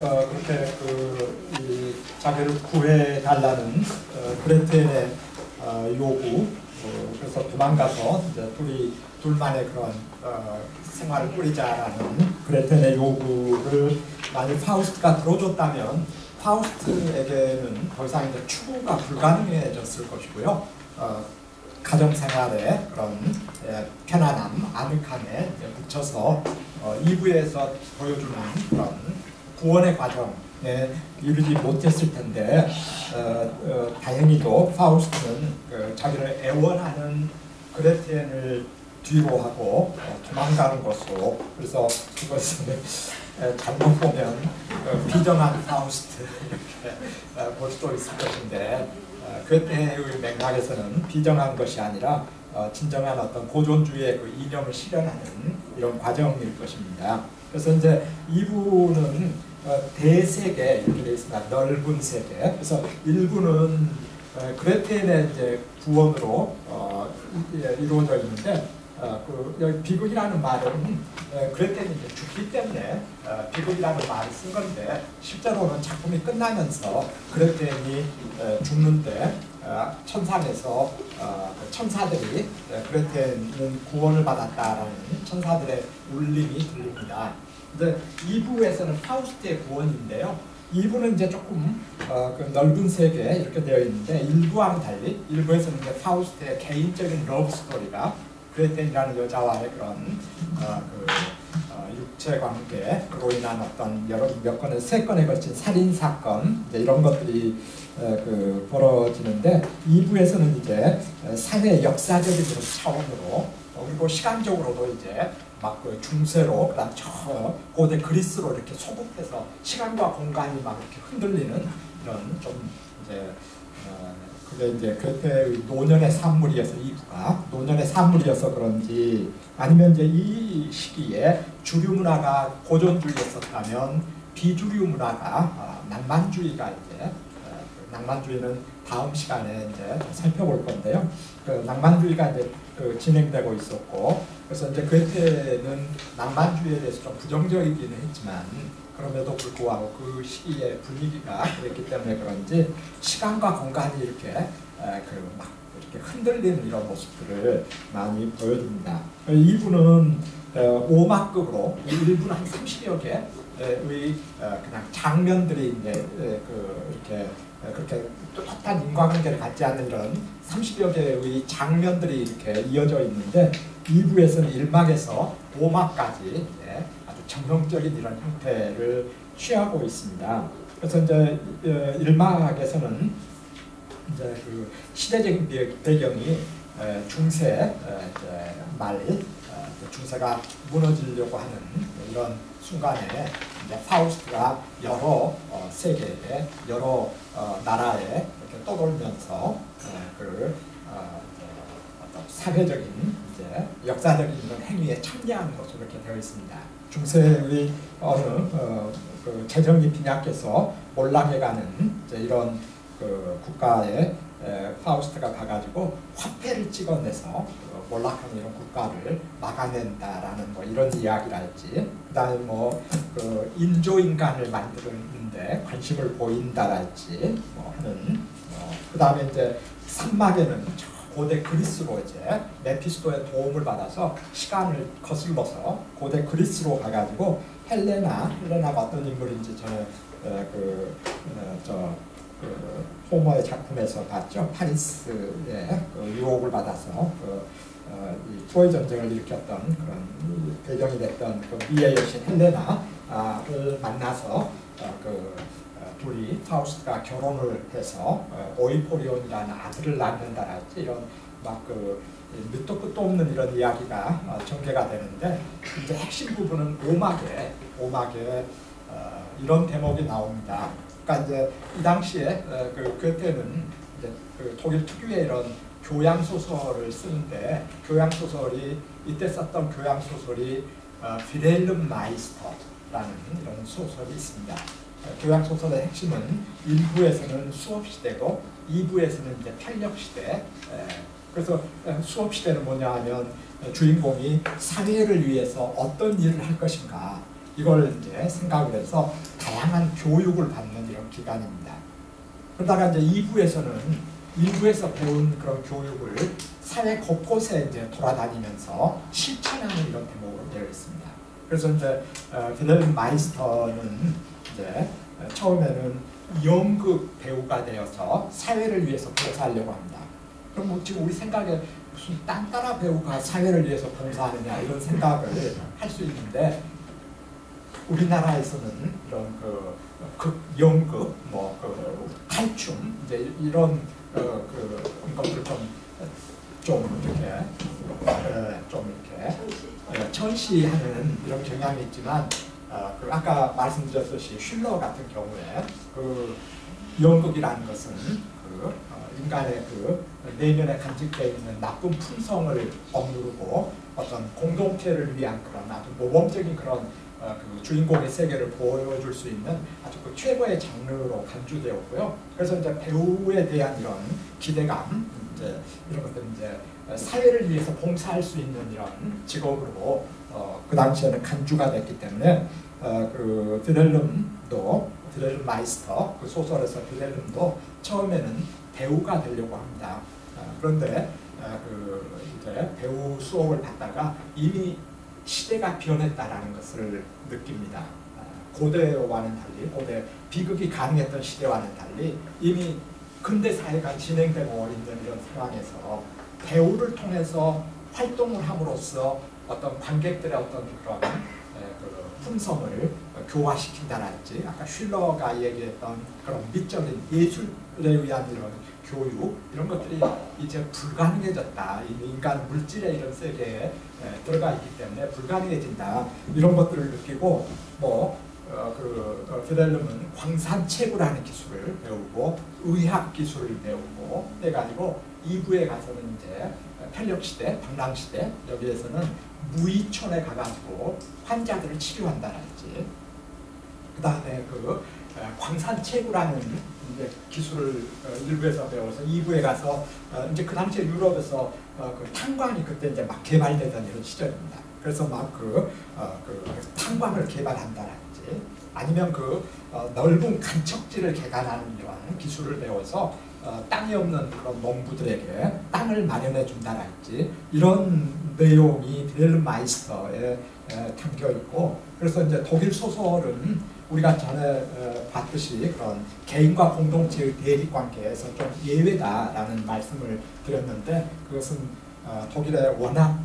그렇게 자기를 구해달라는 그레텐의 요구, 그래서 도망가서 이제 둘만의 그런 생활을 꾸리자라는 그레텐의 요구를 만약 파우스트가 들어줬다면 파우스트에게는 더 이상 이제 추구가 불가능해졌을 것이고요. 가정생활의 그런 편안함, 아늑함에 묻혀서 2부에서 보여주는 그런 구원의 과정에 이르지 못했을 텐데 다행히도 파우스트는 자기를 애원하는 그레텐을 뒤로 하고 도망가는 것으로, 그래서 그것을 잘못 보면 비정한 파우스트 이렇게 볼 수도 있을 것인데, 그때의 맥락에서는 비정한 것이 아니라 진정한 어떤 고존주의의 그 이념을 실현하는 이런 과정일 것입니다. 그래서 이제 2부는 대세계 이렇게 되어 있습니다. 넓은 세계. 그래서 1부는 그레텐의 이제 구원으로 이루어져 있는데, 여기 비극이라는 말은 그레텐이 이제 죽기 때문에 비극이라는 말을 쓴 건데, 실제로는 작품이 끝나면서 그레텐이 죽는 때 천상에서 천사들이 그레텐은 구원을 받았다라는 천사들의 울림이 들립니다. 근데 2부에서는 파우스트의 구원인데요. 2부는 이제 조금 그 넓은 세계 이렇게 되어 있는데, 1부와는 달리 1부에서는 이제 파우스트의 개인적인 러브 스토리가 그레텐이라는 여자와의 그런 육체 관계로 인한 어떤 여러 몇 건의 세 건에 걸친 살인 사건 이런 것들이 벌어지는데, 2부에서는 이제 사회 역사적인 차원으로 그리고 시간적으로도 이제 막 그 중세로 그다음 저 고대 그리스로 이렇게 소급해서 시간과 공간이 막 이렇게 흔들리는 이런 좀 이제 그게 이제 그레텐의 노년의 산물이어서, 2부가 노년의 산물이어서 그런지, 아니면 이제 이 시기에 주류 문화가 고전주의였었다면 비주류 문화가 낭만주의가 이제 낭만주의는 다음 시간에 이제 살펴볼 건데요. 그 낭만주의가 이제 진행되고 있었고, 그래서 이제 그레텐은 낭만주의에 대해서 좀 부정적이기는 했지만, 그럼에도 불구하고 그 시기의 분위기가 그랬기 때문에 그런지 시간과 공간이 이렇게 막 이렇게 흔들리는 이런 모습들을 많이 보여줍니다. 2부는 5막급으로 1분 한 30여 개의 그냥 장면들이 이제 이렇게 그렇게 뚜렷한 인과관계를 갖지 않는 이런 30여 개의 장면들이 이렇게 이어져 있는데, 2부에서는 1막에서 5막까지 정형적인 이런 형태를 취하고 있습니다. 그래서 이제 1막에서는 이제 그 시대적인 배경이 중세 말, 중세가 무너지려고 하는 이런 순간에 이제 파우스트가 여러 세계에 여러 나라에 이렇게 떠돌면서 그 어떤 사회적인 이제 역사적인 이런 행위에 참여하는 것으로 이렇게 되어 있습니다. 중세의 어느 그 재정이 빈약해서 몰락해가는 이런 그 국가에 파우스트가 가가지고 화폐를 찍어내서 몰락한 이런 국가를 막아낸다라는 뭐 이런 이야기랄지, 그다음에 뭐 그 인조인간을 만드는데 관심을 보인다랄지 뭐 하는, 그다음에 이제 3막에는 고대 그리스로 이제 메피스토의 도움을 받아서 시간을 거슬러서 고대 그리스로 가가지고 헬레나가 어떤 인물인지 저는 호머의 작품에서 봤죠. 파리스의 유혹을 받아서 트로이 전쟁을 일으켰던 그런 배경이 됐던 그 미의 여신 헬레나를 만나서 둘이 파우스트가 결혼을 해서 오이포리온이라는 아들을 낳는다랄지 이런 막 밑도 끝도 없는 이런 이야기가 전개가 되는데, 이제 핵심 부분은 5막에 이런 대목이 나옵니다. 그러니까 이제 이 당시에 그때는 이제 독일 특유의 이런 교양 소설을 쓰는데, 교양 소설이 이때 썼던 교양 소설이 비렐름 마이스터라는 이런 소설이 있습니다. 교양소설의 핵심은 1부에서는 수업시대고 2부에서는 이제 편력시대. 그래서 수업시대는 뭐냐 하면 주인공이 사회를 위해서 어떤 일을 할 것인가, 이걸 이제 생각을 해서 다양한 교육을 받는 이런 기간입니다. 그러다가 이제 2부에서는 일부에서 배운 그런 교육을 사회 곳곳에 이제 돌아다니면서 실천하는 이런 대목으로 되어 있습니다. 그래서 이제 빌헬름 마이스터는 이제 처음에는 연극 배우가 되어서 사회를 위해서 봉사하려고 합니다. 그럼 뭐 지금 우리 생각에 무슨 딴따라 배우가 사회를 위해서 봉사하느냐 이런 생각을 할 수 있는데, 우리나라에서는 이런 그 연극, 뭐 그 탈춤 이제 이런 것들 좀 이렇게 천시하는 이런 경향이 있지만, 아까 말씀드렸듯이 슐러 같은 경우에 그 연극이라는 것은 인간의 내면에 간직되어 있는 나쁜 품성을 억누르고 어떤 공동체를 위한 그런 아주 모범적인 그런 주인공의 세계를 보여줄 수 있는 아주 최고의 장르로 간주되었고요. 그래서 이제 배우에 대한 이런 기대감, 이제 이런 것들 이제 사회를 위해서 봉사할 수 있는 이런 직업으로 그 당시에는 간주가 됐기 때문에 빌헬름 마이스터 그 소설에서 빌헬름도 처음에는 배우가 되려고 합니다. 그런데 이제 배우 수업을 받다가 이미 시대가 변했다라는 것을 느낍니다. 고대와는 달리, 고대 비극이 가능했던 시대와는 달리 이미 근대 사회가 진행되고 있는 이런 상황에서 배우를 통해서 활동을 함으로써 어떤 관객들의 어떤 그런 품성을 교화시킨다랄지, 아까 슐러가 얘기했던 그런 미적인 예술에 의한 이런 교육, 이런 것들이 이제 불가능해졌다. 인간 물질의 이런 세계에 들어가 있기 때문에 불가능해진다. 이런 것들을 느끼고, 빌헬름은 광산채굴하는 기술을 배우고, 의학 기술을 배우고, 해가지고 2부에 가서는 이제 편력시대, 방랑시대, 여기에서는 무의촌에 가가지고 환자들을 치료한다랄지, 그 다음에 광산채굴하는 이제 기술을 1부에서 배워서 2부에 가서 이제 그 당시에 유럽에서 탄광이 그때 이제 막 개발되던 이런 시절입니다. 그래서 막 탄광을 개발한다랄지, 아니면 넓은 간척지를 개간하는 이런 기술을 배워서 땅이 없는 그런 농부들에게 땅을 마련해 준다랄지, 이런 내용이 빌헬름 마이스터에 담겨 있고, 그래서 이제 독일 소설은 우리가 전에 봤듯이 그런 개인과 공동체의 대립 관계에서 좀 예외다라는 말씀을 드렸는데, 그것은 독일의 워낙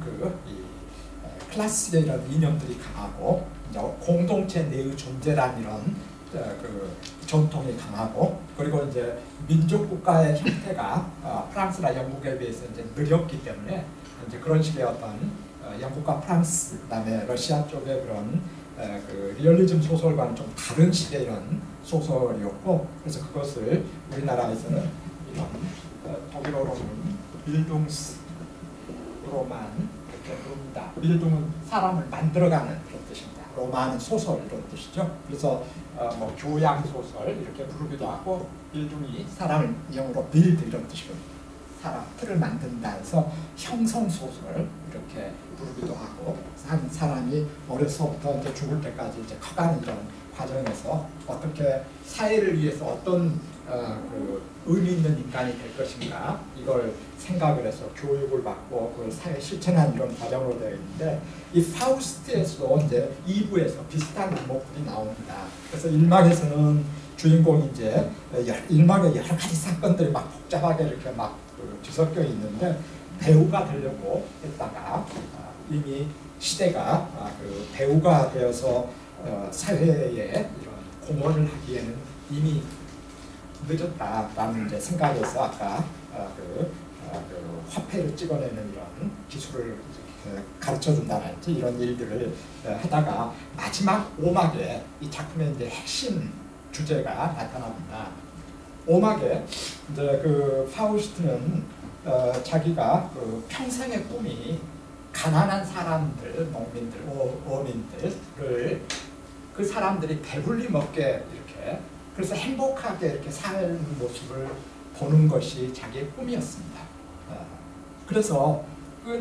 클라스의 이런 이념들이 강하고, 이제 공동체 내의 존재란 이런 전통이 강하고, 그리고 이제 민족 국가의 형태가 프랑스나 영국에 비해서 이제 느렸기 때문에 이제 그런 식의 어떤 영국과 프랑스, 그다음에 러시아 쪽의 그런 리얼리즘 소설과는 좀 다른 식의 이런 소설이었고, 그래서 그것을 우리나라에서는 이런 독일어로는 빌둥스로만 이렇게 부릅니다. 빌둥은 사람을 만들어가는 그런 뜻입니다. 로마는 소설 이런 뜻이죠. 그래서 교양 소설 이렇게 부르기도 하고, 빌둥이 사람을 영어로 빌드 이런 뜻이거든요. 사람, 틀을 만든다 해서 형성 소설 이렇게 부르기도 하고, 한 사람이 어려서부터 이제 죽을 때까지 이제 커가는 이런 과정에서 어떻게 사회를 위해서 어떤 의미 있는 인간이 될 것인가, 이걸 생각을 해서 교육을 받고 그걸 사회 실천한 이런 과정으로 되어 있는데, 이 파우스트에서 이제 2부에서 비슷한 인목들이 나옵니다. 그래서 1막에서는 주인공이 이제 1막에 여러 가지 사건들이 막 복잡하게 이렇게 막 뒤섞여 있는데, 배우가 되려고 했다가 이미 시대가 배우가 되어서 사회에 이런 공헌을 하기에는 이미 늦었다라는 생각에서 아까 화폐를 찍어내는 이런 기술을 가르쳐준다랄지 이런 일들을 하다가 마지막 5막에 이 작품의 이제 핵심 주제가 나타납니다. 5막에 이제 파우스트는 자기가 평생의 꿈이 가난한 사람들, 농민들, 어민들을 그 사람들이 배불리 먹게 이렇게, 그래서 행복하게 이렇게 사는 모습을 보는 것이 자기의 꿈이었습니다. 그래서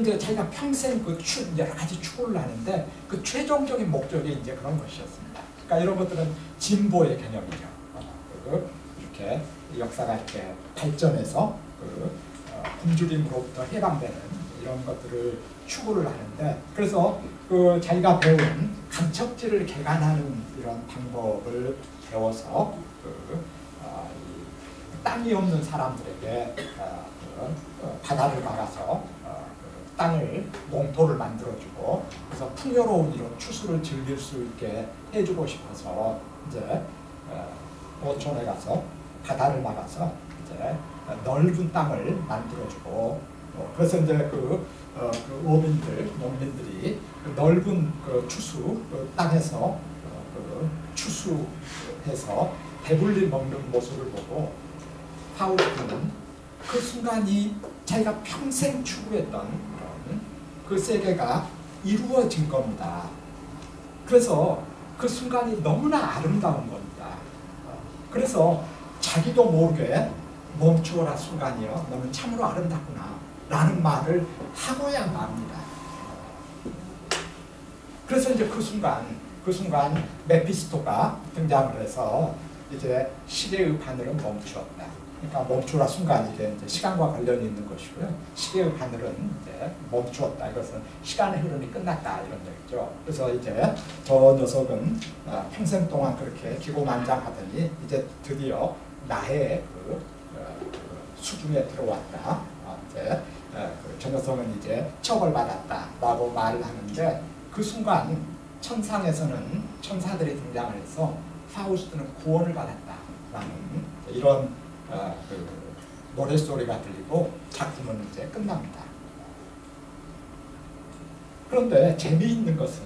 이제 자기가 평생 그 여러 가지 추구를 하는데 그 최종적인 목적이 이제 그런 것이었습니다. 그러니까 이런 것들은 진보의 개념이죠. 그 이렇게 역사가 이렇게 발전해서 굶주림으로부터 해방되는 이런 것들을 추구를 하는데, 그래서 그 자기가 배운 간척지를 개간하는 이런 방법을 배워서 땅이 없는 사람들에게 바다를 막아서 땅을, 농토를 만들어주고, 그래서 풍요로운 이런 추수를 즐길 수 있게 해주고 싶어서 이제 어촌에 가서 바다를 막아서 이제 넓은 땅을 만들어주고, 그래서 이제 그 어민들, 농민들이 그 넓은 그 추수 땅에서 추수해서 배불리 먹는 모습을 보고 파우스트는 그 순간이 자기가 평생 추구했던 그 세계가 이루어진 겁니다. 그래서 그 순간이 너무나 아름다운 겁니다. 그래서 자기도 모르게 멈추어라 순간이여, 너는 참으로 아름답구나 라는 말을 하고야 맙니다. 그래서 이제 그 순간 메피스토가 등장을 해서 이제 시계의 바늘은 멈추었다. 그러니까 멈추라 순간이 이제 시간과 관련이 있는 것이고요. 시계의 바늘은 이제 멈추었다. 이것은 시간의 흐름이 끝났다 이런 얘기죠. 그래서 이제 저 녀석은 평생 동안 그렇게 기고만장하더니 이제 드디어 나의 그 수중에 들어왔다. 이제 저 녀석은 이제 처벌받았다라고 말을 하는데, 그 순간 천상에서는 천사들이 등장을 해서 파우스트는 구원을 받았다라는 이런 그 노랫소리가 들리고 작품은 이제 끝납니다. 그런데 재미있는 것은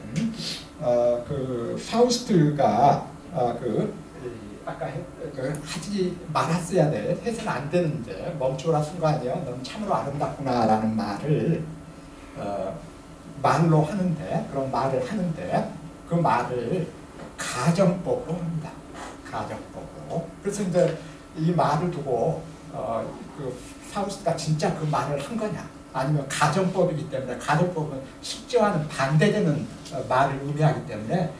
그 파우스트가 아까 하지 말았어야 돼, 해서는 안 되는데 멈추라 순간이여, 넌 참으로 아름답구나 라는 말을 말로 하는데, 그런 말을 하는데 그 말을 가정법으로 합니다. 가정법으로. 그래서 이제 이 말을 두고 그 파우스트가 진짜 그 말을 한 거냐, 아니면 가정법이기 때문에, 가정법은 실제와는 반대되는 말을 의미하기 때문에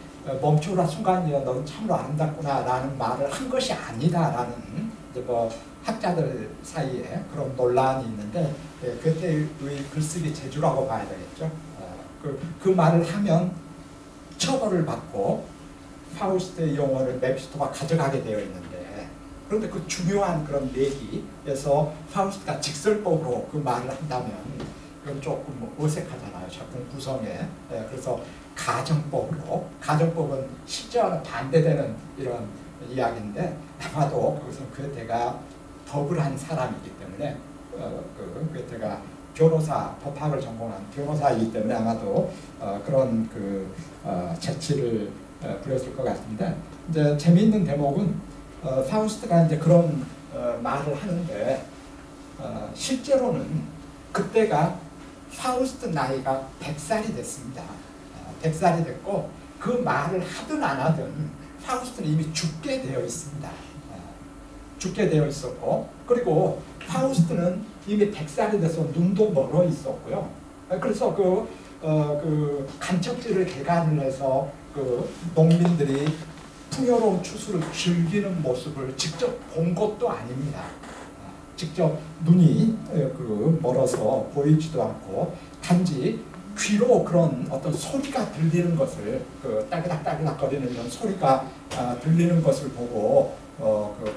멈추라 순간이여, 너는 참으로 아름답구나 라는 말을 한 것이 아니다 라는 이제 뭐 학자들 사이에 그런 논란이 있는데, 그때의 글쓰기 재주라고 봐야 되겠죠. 그 말을 하면 처벌을 받고 파우스트의 영혼을 메피스토가 가져가게 되어 있는데, 그런데 그 중요한 그런 얘기에서 파우스트가 직설법으로 그 말을 한다면 그건 조금 어색하잖아요, 작품 구성에. 그래서 가정법으로, 가정법은 실제와는 반대되는 이런 이야기인데, 아마도 그것은 괴테가 덕을 한 사람이기 때문에, 괴테가 변호사, 법학을 전공한 변호사이기 때문에 아마도 그런 재치를 부렸을 것 같습니다. 이제 재미있는 대목은 파우스트가 이제 그런 말을 하는데, 실제로는 그때가 파우스트 나이가 100살이 됐습니다. 100살이 됐고 그 말을 하든 안 하든 파우스트는 이미 죽게 되어 있습니다. 죽게 되어 있었고, 그리고 파우스트는 이미 100살이 돼서 눈도 멀어 있었고요. 그래서 그 간척지를 개간을 해서 그 농민들이 풍요로운 추수를 즐기는 모습을 직접 본 것도 아닙니다. 직접 눈이 멀어서 보이지도 않고 단지 귀로 그런 어떤 소리가 들리는 것을, 따그닥따그닥 거리는 이런 소리가 들리는 것을 보고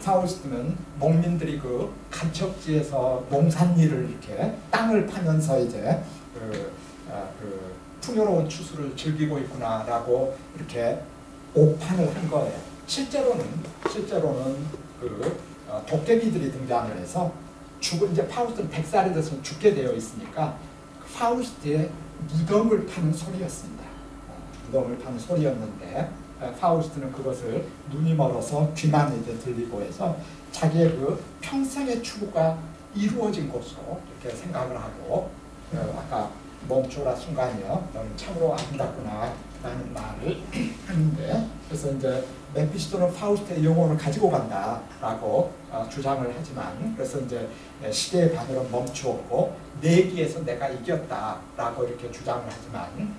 파우스트는 농민들이 그 간척지에서 농산일을 이렇게 땅을 파면서 이제 풍요로운 추수를 즐기고 있구나라고 이렇게 오판을 한 거예요. 실제로는 도깨비들이 등장을 해서 이제 파우스트는 100살이 돼서 죽게 되어 있으니까 파우스트의 무덤을 파는 소리였습니다. 무덤을 파는 소리였는데, 파우스트는 그것을 눈이 멀어서 귀만 이제 들리고 해서 자기의 그 평생의 추구가 이루어진 것으로 이렇게 생각을 하고, 아까 멈추라 순간이여, 너는 참으로 아름답구나 라는 말을 하는데, 그래서 이제 메피스토는 파우스트의 영혼을 가지고 간다라고 주장을 하지만, 그래서 이제 시대의 반열은 멈추었고 내기에서 내가 이겼다라고 이렇게 주장을 하지만,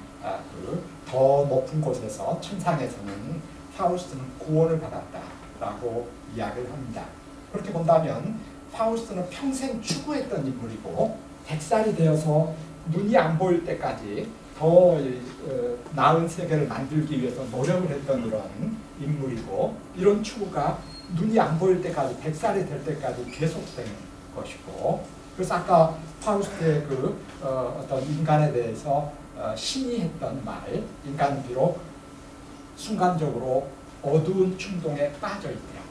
더 높은 곳에서 천상에서는 파우스트는 구원을 받았다라고 이야기를 합니다. 그렇게 본다면 파우스트는 평생 추구했던 인물이고 100살이 되어서 눈이 안 보일 때까지 더 나은 세계를 만들기 위해서 노력을 했던 이런 인물이고, 이런 추구가 눈이 안 보일 때까지 100살이 될 때까지 계속된 것이고, 그래서 아까 파우스트의 그 어떤 인간에 대해서 신이 했던 말, 인간은 비록 순간적으로 어두운 충동에 빠져 있더라도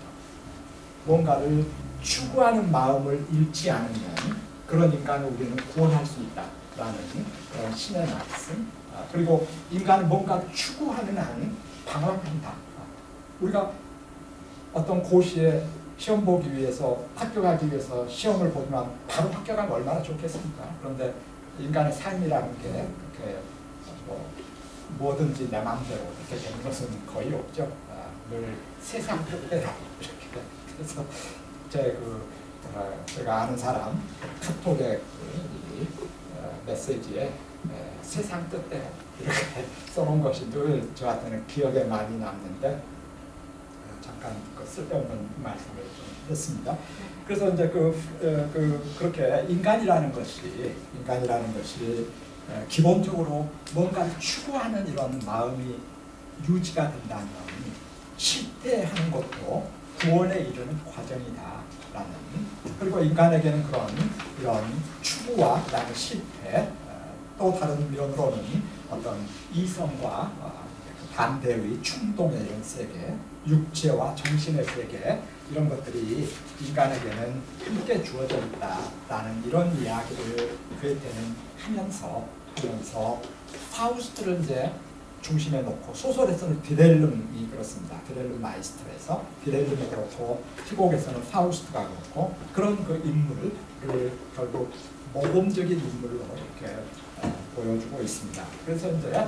뭔가를 추구하는 마음을 잃지 않으면 그런 인간을 우리는 구원할 수 있다라는 그런 신의 말씀. 그리고 인간은 뭔가 추구하는 한 방황한다. 우리가 어떤 고시에 시험 보기 위해서, 합격하기 위해서 시험을 보지만 바로 합격하면 얼마나 좋겠습니까? 그런데 인간의 삶이라는 게 그렇게 뭐든지 내 마음대로 이렇게 되는 것은 거의 없죠. 늘 세상 뜻대로 이렇게. 그래서 제가 아는 사람 카톡의 메시지에 세상 뜻대로 이렇게 써놓은 것이 늘 저한테는 기억에 많이 남는데, 잠깐 쓸데없는 말씀을 좀 했습니다. 그래서 이제 그렇게 인간이라는 것이 기본적으로 뭔가 추구하는 이런 마음이 유지가 된다면 실패하는 것도 구원에 이르는 과정이다라는, 그리고 인간에게는 그런 이런 추구와 그다음에 실패, 또 다른 면으로는 어떤 이성과 반대의 충동의 이런 세계, 육체와 정신의 세계, 이런 것들이 인간에게는 함께 주어져 있다라는 이런 이야기를 괴테는 하면서 파우스트를 이제 중심에 놓고, 소설에서는 비렐름이 그렇습니다. 비렐름 마이스트에서 비렐름이 그렇고, 희곡에서는 파우스트가 그렇고, 그런 그 인물을 결국 모범적인 인물로 이렇게 보여주고 있습니다. 그래서 이제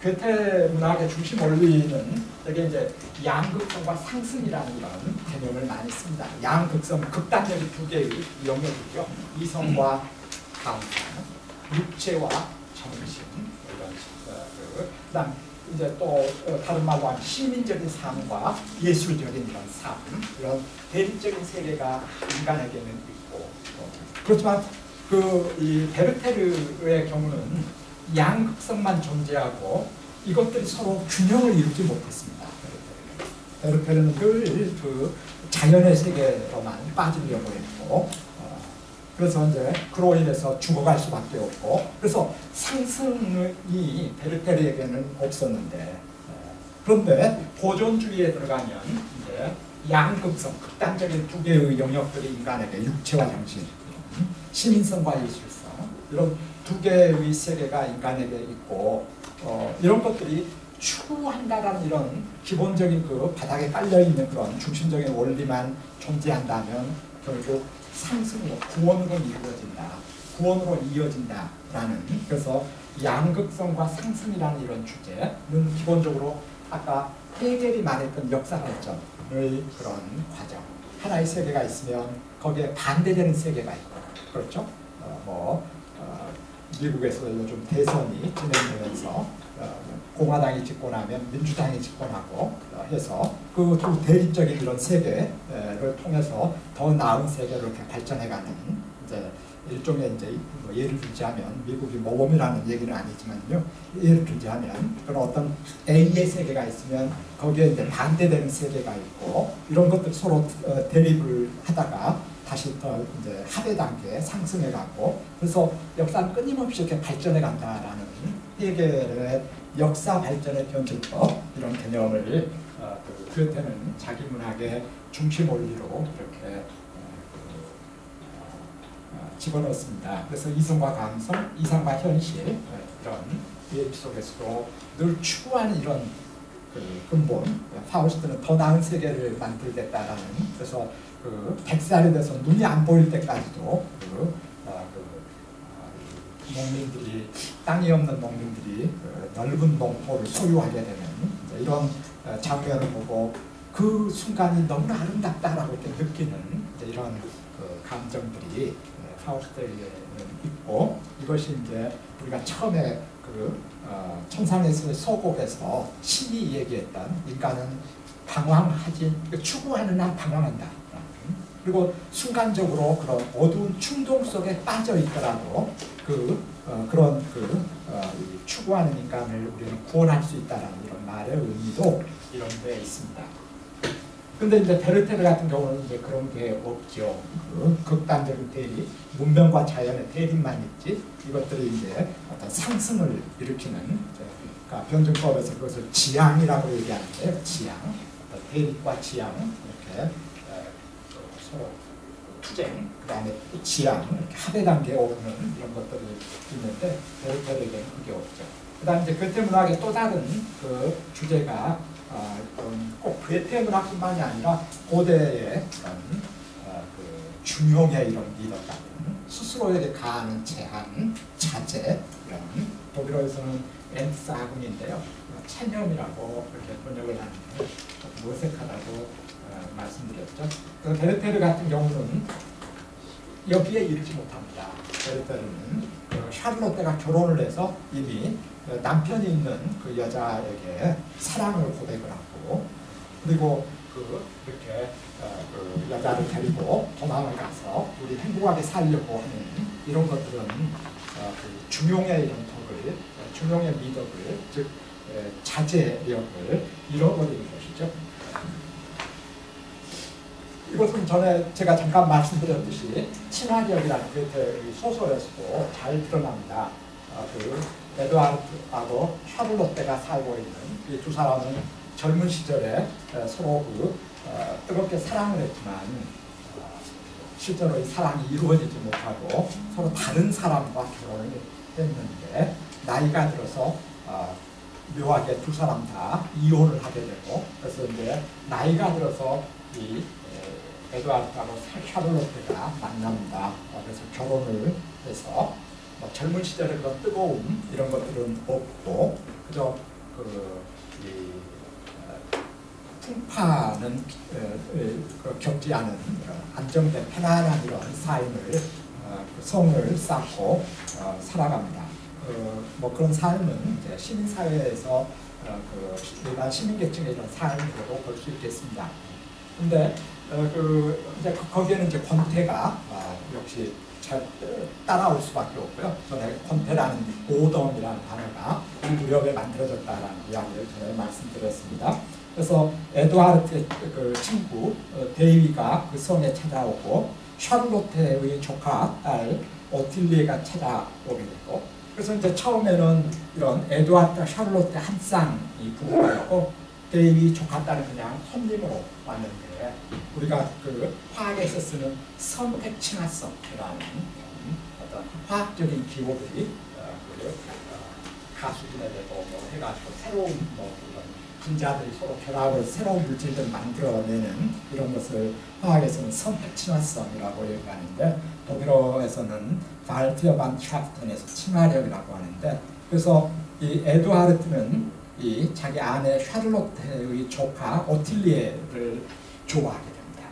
괴테 문학의 중심 원리는 되게 이제 양극성과 상승이라는 이런 개념을 많이 씁니다. 양극성, 극단적인 두 개의 영역이죠. 이성과 감성, 육체와 정신, 이런 식으로. 그다음 이제 또 다른 말로 하면 시민적인 삶과 예술적인 이런 삶, 이런 대립적인 세계가 인간에게는 있고, 그렇지만 이 베르테르의 경우는 양극성만 존재하고 이것들이 서로 균형을 이루지 못했습니다. 베르테르는 늘 그 자연의 세계로만 빠지려고 했고, 그래서 이제 그로 인해서 죽어갈 수밖에 없고, 그래서 상승이 베르테르에게는 없었는데, 그런데 보존주의에 들어가면 이제 양극성, 극단적인 두 개의 영역들이 인간에게 육체와 정신, 시민성과 예술성, 이런 두 개의 세계가 인간에게 있고, 이런 것들이 추구한다라는 이런 기본적인 그 바닥에 깔려있는 그런 중심적인 원리만 존재한다면 결국 상승으로, 구원으로 이어진다라는, 그래서 양극성과 상승이라는 이런 주제는 기본적으로 아까 헤겔이 말했던 역사 발전의 그런 과정, 하나의 세계가 있으면 거기에 반대되는 세계가 있고, 그렇죠? 미국에서 요즘 대선이 진행되면서 공화당이 집권하면 민주당이 집권하고 해서 그 두 대립적인 이런 세계를 통해서 더 나은 세계로 발전해가는, 이제 일종의 이제 뭐 예를 들자면, 미국이 모범이라는 얘기는 아니지만요, 예를 들자면 그런 어떤 A의 세계가 있으면 거기에 이제 반대되는 세계가 있고, 이런 것들 서로 대립을 하다가 다시 또 이제 합의 단계에 상승해가고, 그래서 역사는 끊임없이 이렇게 발전해간다라는 헤겔의 역사 발전의 변증법, 이런 개념을 괴테는 자기 문학의 중심 원리로 이렇게 집어넣었습니다. 그래서 이성과 감성, 이상과 현실, 이런 에피소드에서도 늘 추구하는 이런 근본, 파우스트는 더 나은 세계를 만들겠다라는, 그래서 100살이 돼서 눈이 안 보일 때까지도 농민들이, 땅이 없는 농민들이 넓은 농포를 소유하게 되는 이런 장면을 보고 그 순간이 너무나 아름답다라고 이렇게 느끼는 이런 감정들이 파우스트에는 있고, 이것이 이제 우리가 처음에 그 천상에서의 소곡에서 신이 얘기했던 인간은 방황하지, 추구하는 한 방황한다. 그리고 순간적으로 그런 어두운 충동 속에 빠져 있더라도 그런 추구하는 인간을 우리는 구원할 수 있다라는 이런 말의 의미도 이런 데 있습니다. 근데 이제 베르테르 같은 경우는 이제 그런 게 없죠. 극단적인 대립, 문명과 자연의 대립만 있지, 이것들이 이제 어떤 상승을 일으키는, 그러니까 변증법에서 그것을 지향이라고 얘기하는데, 지향, 대립과 지향, 이렇게 서로 투쟁, 그 다음에 지향, 이렇게 하대 단계에 오르는 이런 것들이 있는데, 베르테르에게는 그게 없죠. 그 다음에 이제 괴테 문학의 또 다른 그 주제가 꼭 괴테 문학뿐만이 아니라 고대의 그 중용의 이런 리더 같은, 스스로에게 가하는 제한, 자제, 이런, 독일어에서는 엔스 아군인데요, 체념이라고 이렇게 번역을 하는데 모색하다고 말씀드렸죠. 그래서 베르테르 같은 경우는 여기에 이르지 못합니다. 베르테르는 그 샬롯과 결혼을 해서 이미 남편이 있는 그 여자에게 사랑을 고백을 하고, 그리고 이렇게 그 여자를 데리고 도망을 가서 우리 행복하게 살려고 하는 이런 것들은 그 중용의 이런 덕을, 중용의 미덕을, 즉 자제력을 잃어버리는 것이죠. 이것은 전에 제가 잠깐 말씀드렸듯이 친화력이라는 괴테의 소설에서도 잘 드러납니다. 그 에드와르드하고 샤를롯테가 살고 있는 이 두 사람은 젊은 시절에 서로 그 뜨겁게 사랑을 했지만 실제로 이 사랑이 이루어지지 못하고 서로 다른 사람과 결혼을 했는데, 나이가 들어서 묘하게 두 사람 다 이혼을 하게 되고, 그래서 이제 나이가 들어서 이 에드와르드하고 샤를롯테가 만납니다. 그래서 결혼을 해서 뭐 젊은 시절에 그런 뜨거움 이런 것들은 없고, 그저 이 풍파는 겪지 않은 안정된 편안한 이런 삶을, 성을 쌓고 살아갑니다. 뭐 그런 삶은 이제 시민사회에서 일반 시민계층의 이런 삶으로도 볼 수 있겠습니다. 근데 이제 거기에는 이제 권태가 역시 잘 따라올 수밖에 없고요. 전에 권태라는 오덤이라는 단어가 이 무렵에 만들어졌다라는 이야기를 전에 말씀드렸습니다. 그래서 에드와르트의 그 친구 데이비가 그 성에 찾아오고, 샬롯테의 조카 딸 오틸리가 찾아오게 되고, 그래서 이제 처음에는 이런 에드와르트와 샬롯테 한 쌍이 부부였고, 데이비 조카 딸은 그냥 손님으로 왔는데, 우리가 그 화학에서 쓰는 선택 친화성이라는 어떤 화학적인 기호들이 가수분해되고 뭐 해가지고 새로운 뭐 분자들이 서로 결합을, 새로운 물질들을 만들어내는 이런 것을 화학에서는 선택 친화성이라고 얘기하는데, 독일어에서는 발트여반트라프트에서 친화력이라고 하는데, 그래서 이 에드와르트는 이 자기 아내 샤를롯테의 조카 오틸리에를 좋아하게 됩니다.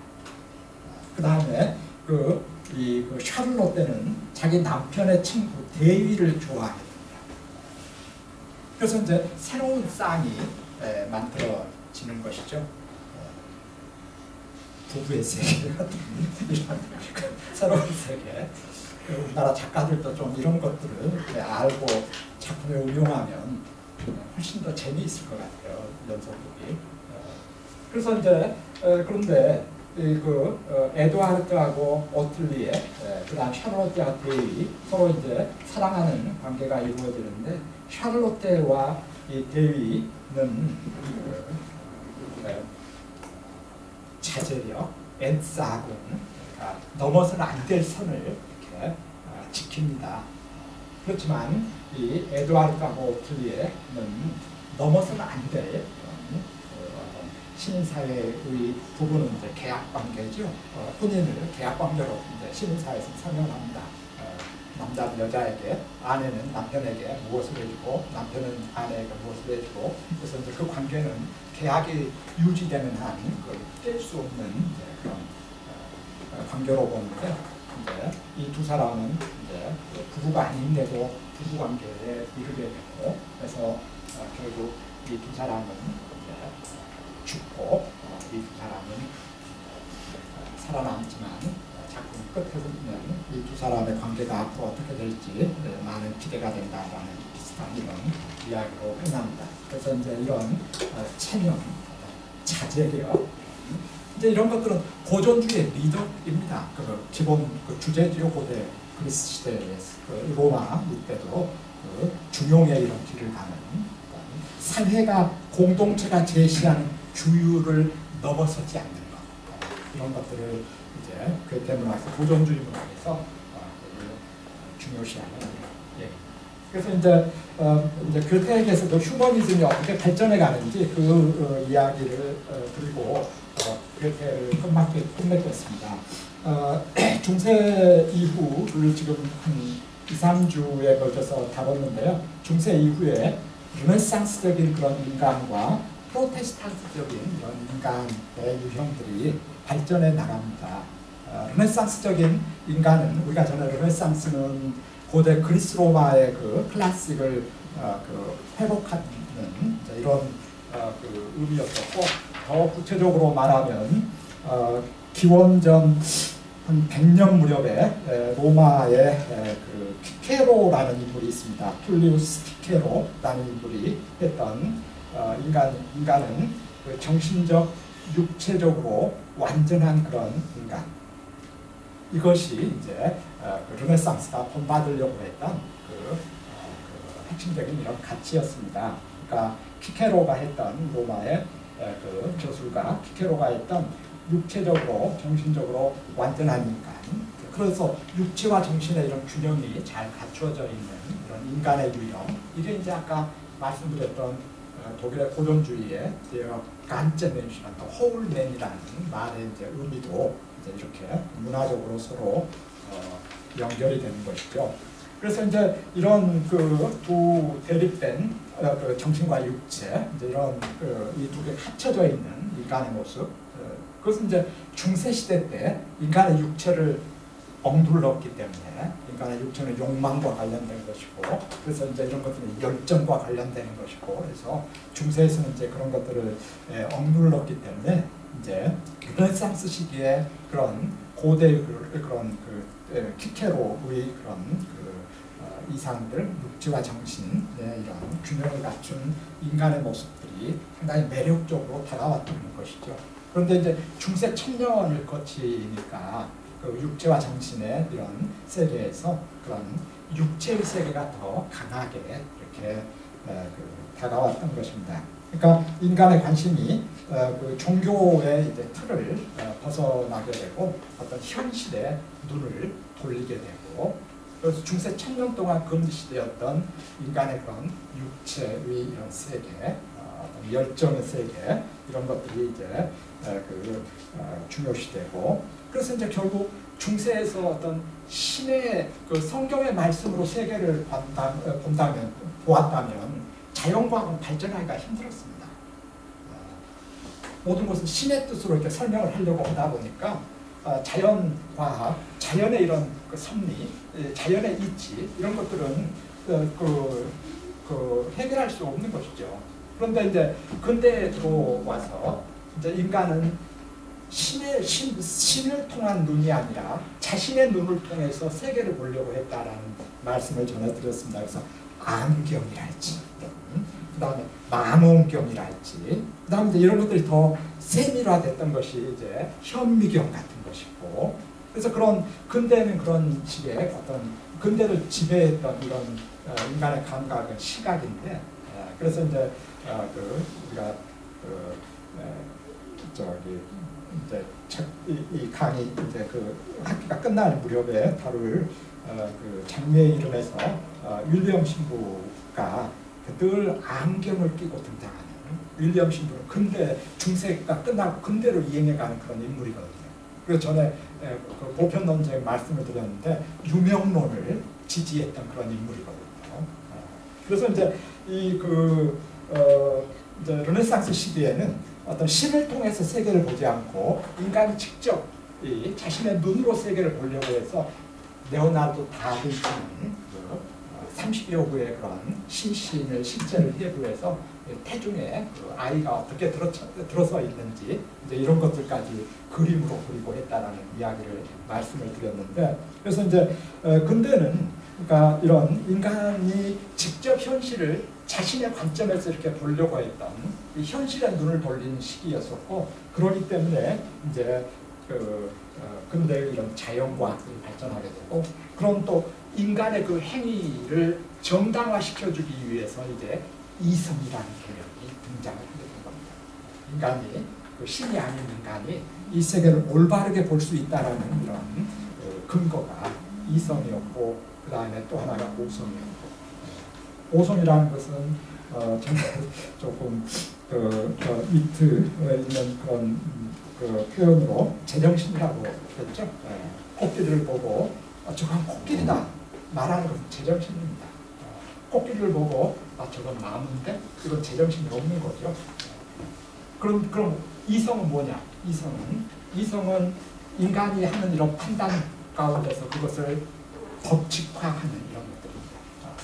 그 다음에 그 샤를롯테는 자기 남편의 친구 데이비를 좋아하게 됩니다. 그래서 이제 새로운 쌍이 만들어지는 것이죠. 부부의 세계 같은 이런 새로운 세계. 우리나라 작가들도 좀 이런 것들을 알고 작품에 응용하면 훨씬 더 재미있을 것 같아요, 연속극이. 그래서 이제 그런데 그 에드와르트하고 오틀리에, 그다음 샤를롯테와 데이 서로 이제 사랑하는 관계가 이루어지는데, 샤를롯테와 이 데이는 자제력, 엔사군, 그러니까 넘어서는 안 될 선을 이렇게 지킵니다. 그렇지만 이 에드와르드하고 오틀리에는 넘어서는 안 될 시민사회의 부분은 이제 계약관계죠. 혼인을 계약관계로 이제 시민사회에서 선언합니다. 남자는 여자에게, 아내는 남편에게 무엇을 해주고 남편은 아내에게 무엇을 해주고, 그래서 이제 그 관계는 계약이 유지되는 한 뗄 수 없는 그런 관계로 보는데, 이 두 사람은 이제 부부가 아닌데도 부부 관계에 이르게 되고, 그래서 결국 이 두 사람은 죽고 이 두 사람은 살아남지만 작품 끝에 보면 이 두 사람의 관계가 앞으로 어떻게 될지 많은 기대가 된다라는 비슷한 이런 이야기로 끝납니다. 그래서 이제 이런 체념, 자제력, 이제 이런 것들은 고전주의 미덕입니다. 그 기본 그 주제지요. 고대 그리스 시대의 그 로마 이때도 그 중용의 이런 길을 가는, 사회가 공동체가 제시하는 규율을 넘어서지 않는 것, 이런 것들을 이제 괴테 문학에서, 고전주의 문학에서 중요시하는 얘기. 그래서 이제 괴테에게서도 휴머니즘이 어떻게 발전해 가는지 그 이야기를 드리고 괴테를 끝맺겠습니다. 중세 이후를 지금 한 2~3주에 걸쳐서 다뤘는데요. 중세 이후에 르네상스적인 그런 인간과 프로테스탄트적인 이런 인간의 유형들이 발전해 나갑니다. 르네상스적인 인간은, 우리가 전에 르네상스는 고대 그리스 로마의 그 클래식을 회복하는 이런 그 의미였었고, 더 구체적으로 말하면 기원전 한 100년 무렵에 로마의 그 피케로라는 인물이 있습니다. 툴리우스 피케로라는 인물이 했던 인간은 그 정신적, 육체적으로 완전한 그런 인간, 이것이 이제 그 르네상스가 본받으려고 했던 그 핵심적인 이런 가치였습니다. 그러니까 피케로가 했던, 로마의 그 저술가 피케로가 했던 육체적으로, 정신적으로 완전한 인간, 그래서 육체와 정신의 이런 균형이 잘 갖추어져 있는 이런 인간의 유형, 이게 이제 아까 말씀드렸던 독일의 고전주의의 간째 맨이나 또 허울맨이라는 말의 이제 의미도 이제 이렇게 문화적으로 서로 연결이 되는 것이죠. 그래서 이제 이런 그 두 대립된 그 정신과 육체, 이제 이런 그 이 두 개 합쳐져 있는 인간의 모습, 그것은 이제 중세 시대 때 인간의 육체를 억눌렀기 때문에 인간의 육체는 욕망과 관련된 것이고, 그래서 이제 이런 것들은 열정과 관련되는 것이고, 그래서 중세에서는 이제 그런 것들을 억눌렀기 때문에 이제 르네상스 시기에 그런 고대의 그런 그 키케로의 그런 그 이상들, 육체와 정신의 이런 균형을 갖춘 인간의 모습들이 상당히 매력적으로 다가왔던 것이죠. 그런데 이제 중세 천년을 거치니까 그 육체와 정신의 이런 세계에서 그런 육체의 세계가 더 강하게 이렇게 그 다가왔던 것입니다. 그러니까 인간의 관심이 그 종교의 이제 틀을 벗어나게 되고 어떤 현실에 눈을 돌리게 되고, 그래서 중세 천년 동안 금지 시대였던 인간의 그런 육체의 이런 세계, 어떤 열정의 세계, 이런 것들이 이제 그 중요시되고, 그래서 이제 결국 중세에서 어떤 신의 그 성경의 말씀으로 세계를 보았다면 자연과학은 발전하기가 힘들었습니다. 모든 것은 신의 뜻으로 이렇게 설명을 하려고 하다 보니까 자연과학, 자연의 이런 그 섭리, 자연의 이치, 이런 것들은 그 해결할 수 없는 것이죠. 그런데 이제 근대에 들어와서 이제 인간은 신을 통한 눈이 아니라 자신의 눈을 통해서 세계를 보려고 했다라는 말씀을 전해드렸습니다. 그래서 안경이랄지, 그 다음에 만원경이랄지, 그 다음에 이런 것들이 더 세밀화됐던 것이 이제 현미경 같은 것이고, 그래서 그런 근대는 그런 식의 어떤 근대를 지배했던 이런 인간의 감각은 시각인데, 그래서 이제 우리가 저기 이제 이 강의 이제 그 학기가 끝날 무렵에 다룰 그 장미의 이름에서 윌리엄 신부가 늘 안경을 끼고 등장하는, 윌리엄 신부는 근대 중세가 끝나고 근대로 이행해가는 그런 인물이거든요. 그 전에 그 보편 논쟁 말씀을 드렸는데 유명론을 지지했던 그런 인물이거든요. 그래서 이제 이 이제 르네상스 시대에는 어떤 신을 통해서 세계를 보지 않고 인간이 직접 이 자신의 눈으로 세계를 보려고 해서 레오나르도 다빈치는 30여구의 그런 신신을 실제를 해부해서 태중에 그 아이가 어떻게 들어서 있는지 이제 이런 것들까지 그림으로 그리고 했다라는 이야기를 말씀을 드렸는데, 그래서 이제 근대는 그러니까 이런 인간이 직접 현실을 자신의 관점에서 이렇게 보려고 했던 이 현실에 눈을 돌리는 시기였었고, 그러기 때문에 이제 근대의 이런 자연과학이 발전하게 되고, 그런 또 인간의 그 행위를 정당화시켜주기 위해서 이제 이성이라는 개념이 등장을 하게 된 겁니다. 인간이, 그 신이 아닌 인간이 이 세계를 올바르게 볼 수 있다라는 이런 근거가 이성이었고, 그 다음에 또 하나가 오성이었고, 오성이라는 것은 조금 밑에 있는 그런 그 표현으로 제정신이라고 했죠. 코끼리를 보고 저건 코끼리다 말하는 것은 제정신입니다. 코끼리를 보고 저건 나무인데 이건 제정신이 없는 거죠. 그럼 이성은 뭐냐? 이성은 인간이 하는 이런 판단 가운데서 그것을 법칙화하는 이런 것들입니다.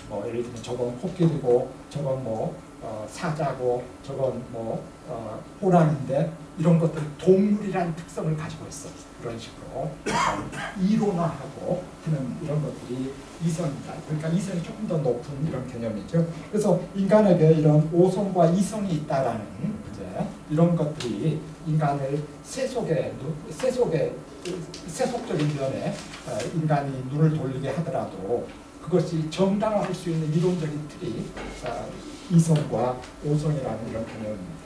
뭐 예를 들면 저건 코끼리고 저건 뭐 사자고 저건 뭐 호랑인데, 이런 것들이 동물이라는 특성을 가지고 있어. 그런 식으로 이론화하고 하는 이런 것들이 이성이다. 그러니까 이성이 조금 더 높은 이런 개념이죠. 그래서 인간에게 이런 오성과 이성이 있다라는 이제 이런 것들이 인간을 세속적인 면에 인간이 눈을 돌리게 하더라도 그것이 정당화할 수 있는 이론적인 틀이 이성과 오성이라는 이런 개념입니다.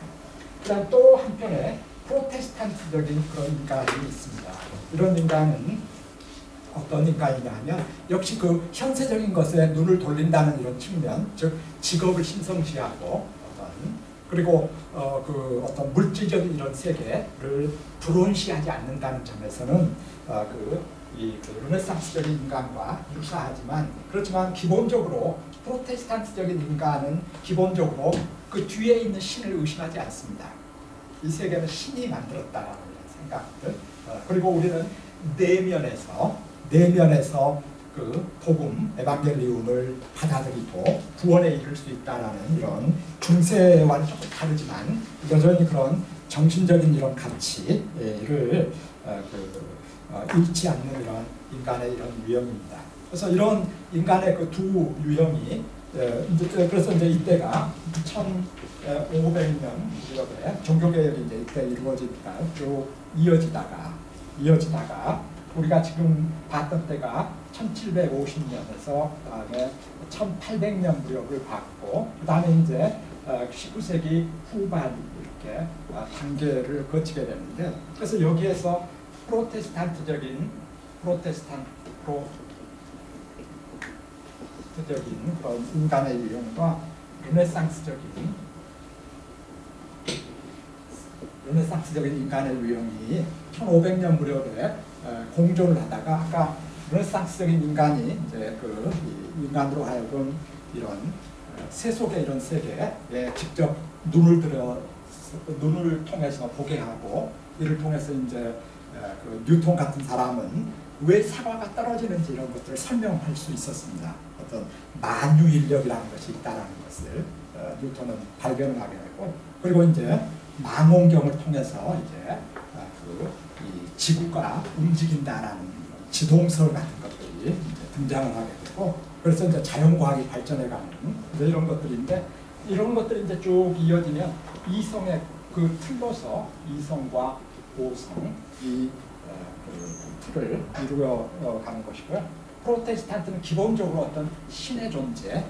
그다음 또 한편에 프로테스탄트적인 그런 인간이 있습니다. 이런 인간은 어떤 인간이냐 하면 역시 그 현세적인 것에 눈을 돌린다는 이런 측면, 즉 직업을 신성시하고 그리고 그 어떤 물질적인 이런 세계를 불온시하지 않는다는 점에서는 그 르네상스적인 인간과 유사하지만, 그렇지만 기본적으로 프로테스탄트적인 인간은 기본적으로 그 뒤에 있는 신을 의심하지 않습니다. 이 세계는 신이 만들었다라는 생각들, 그리고 우리는 내면에서 그 복음, 에반겔리움을 받아들이고 구원에 이를 수 있다라는 이런 중세와는 조금 다르지만 여전히 그런 정신적인 이런 가치를 잃지 않는 이런 인간의 이런 유형입니다. 그래서 이런 인간의 그 두 유형이 그래서 이제 이때가 1500년 무렵에 종교개혁이 이제 이때 이루어지니까 쭉 이어지다가 우리가 지금 봤던 때가 1750년에서 그 다음에 1800년 무렵을 봤고, 그 다음에 이제 19세기 후반 이렇게 단계를 거치게 되는데, 그래서 여기에서 프로테스탄트적인 그런 인간의 유형과 르네상스적인 인간의 유형이 1500년 무렵에 공존을 하다가, 아까 르네상스적인 인간이 이제 그 인간으로 하여금 이런 세속의 이런 세계에 직접 눈을 통해서 보게 하고, 이를 통해서 이제 그 뉴턴 같은 사람은 왜 사과가 떨어지는지 이런 것들을 설명할 수 있었습니다. 어떤 만유인력이라는 것이 있다라는 것을 뉴턴은 발견을 하게 되고, 그리고 이제 망원경을 통해서 이제 이 지구가 움직인다라는 지동설 같은 것들이 이제 등장을 하게 되고, 그래서 이제 자연과학이 발전해가는 이런 것들인데, 이런 것들이 이제 쭉 이어지면 이성의 그 틀로서 이성과 오성 이 틀을 이루어 가는 것이고요. 프로테스탄트는 기본적으로 어떤 신의 존재를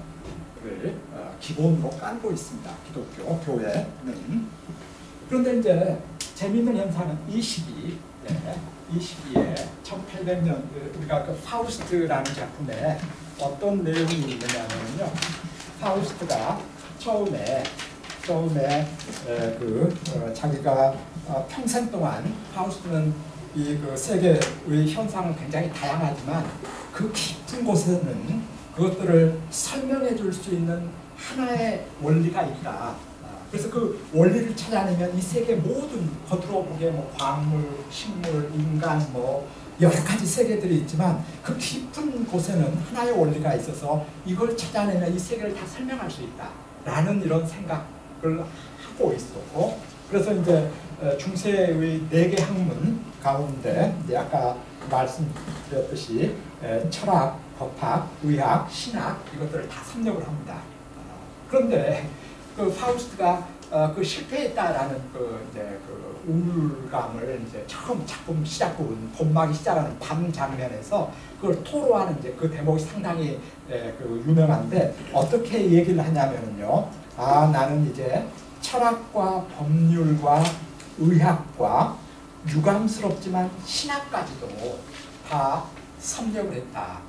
기본으로 깔고 있습니다. 기독교 교회는. 그런데 이제 재미있는 현상은 이 시기에 1800년 우리가 그 파우스트라는 작품에 어떤 내용이 있느냐면요, 파우스트가 처음에 자기가 평생 동안, 파우스트는 이 그 세계의 현상은 굉장히 다양하지만 그 깊은 곳에는 그것들을 설명해 줄 수 있는 하나의 원리가 있다. 그래서 그 원리를 찾아내면 이 세계 모든 겉으로 보기에 뭐 광물, 식물, 인간 뭐 여러 가지 세계들이 있지만 그 깊은 곳에는 하나의 원리가 있어서 이걸 찾아내면 이 세계를 다 설명할 수 있다라는 이런 생각을 하고 있었고, 그래서 이제 중세의 4개 학문 가운데 이제 아까 말씀드렸듯이 철학, 법학, 의학, 신학 이것들을 다 섭렵을 합니다. 그런데 그 파우스트가 그 실패했다라는 그 이제 그 우울감을 이제 처음 작품 시작 부분 본막이 시작하는 밤 장면에서 그걸 토로하는 이제 그 대목이 상당히 그 유명한데 어떻게 얘기를 하냐면요. 아, 나는 이제 철학과 법률과 의학과 유감스럽지만 신학까지도 다 섭렵을 했다.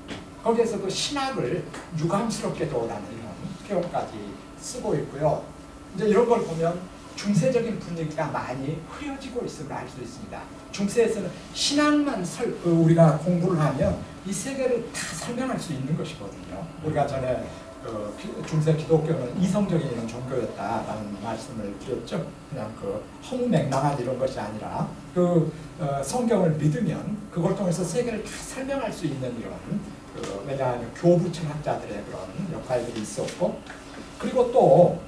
거기에서 그 신학을 유감스럽게도라는 이런 표현까지 쓰고 있고요. 이제 이런 걸 보면 중세적인 분위기가 많이 흐려지고 있음을 알 수 있습니다. 중세에서는 신학만 우리가 공부를 하면 이 세계를 다 설명할 수 있는 것이거든요. 우리가 전에 중세 기독교는 이성적인 이런 종교였다라는 말씀을 드렸죠. 그냥 그 허무맹랑한 이런 것이 아니라 그 성경을 믿으면 그걸 통해서 세계를 다 설명할 수 있는 이런 왜냐하면 교부천학자들의 그런 역할들이 있었고, 그리고 또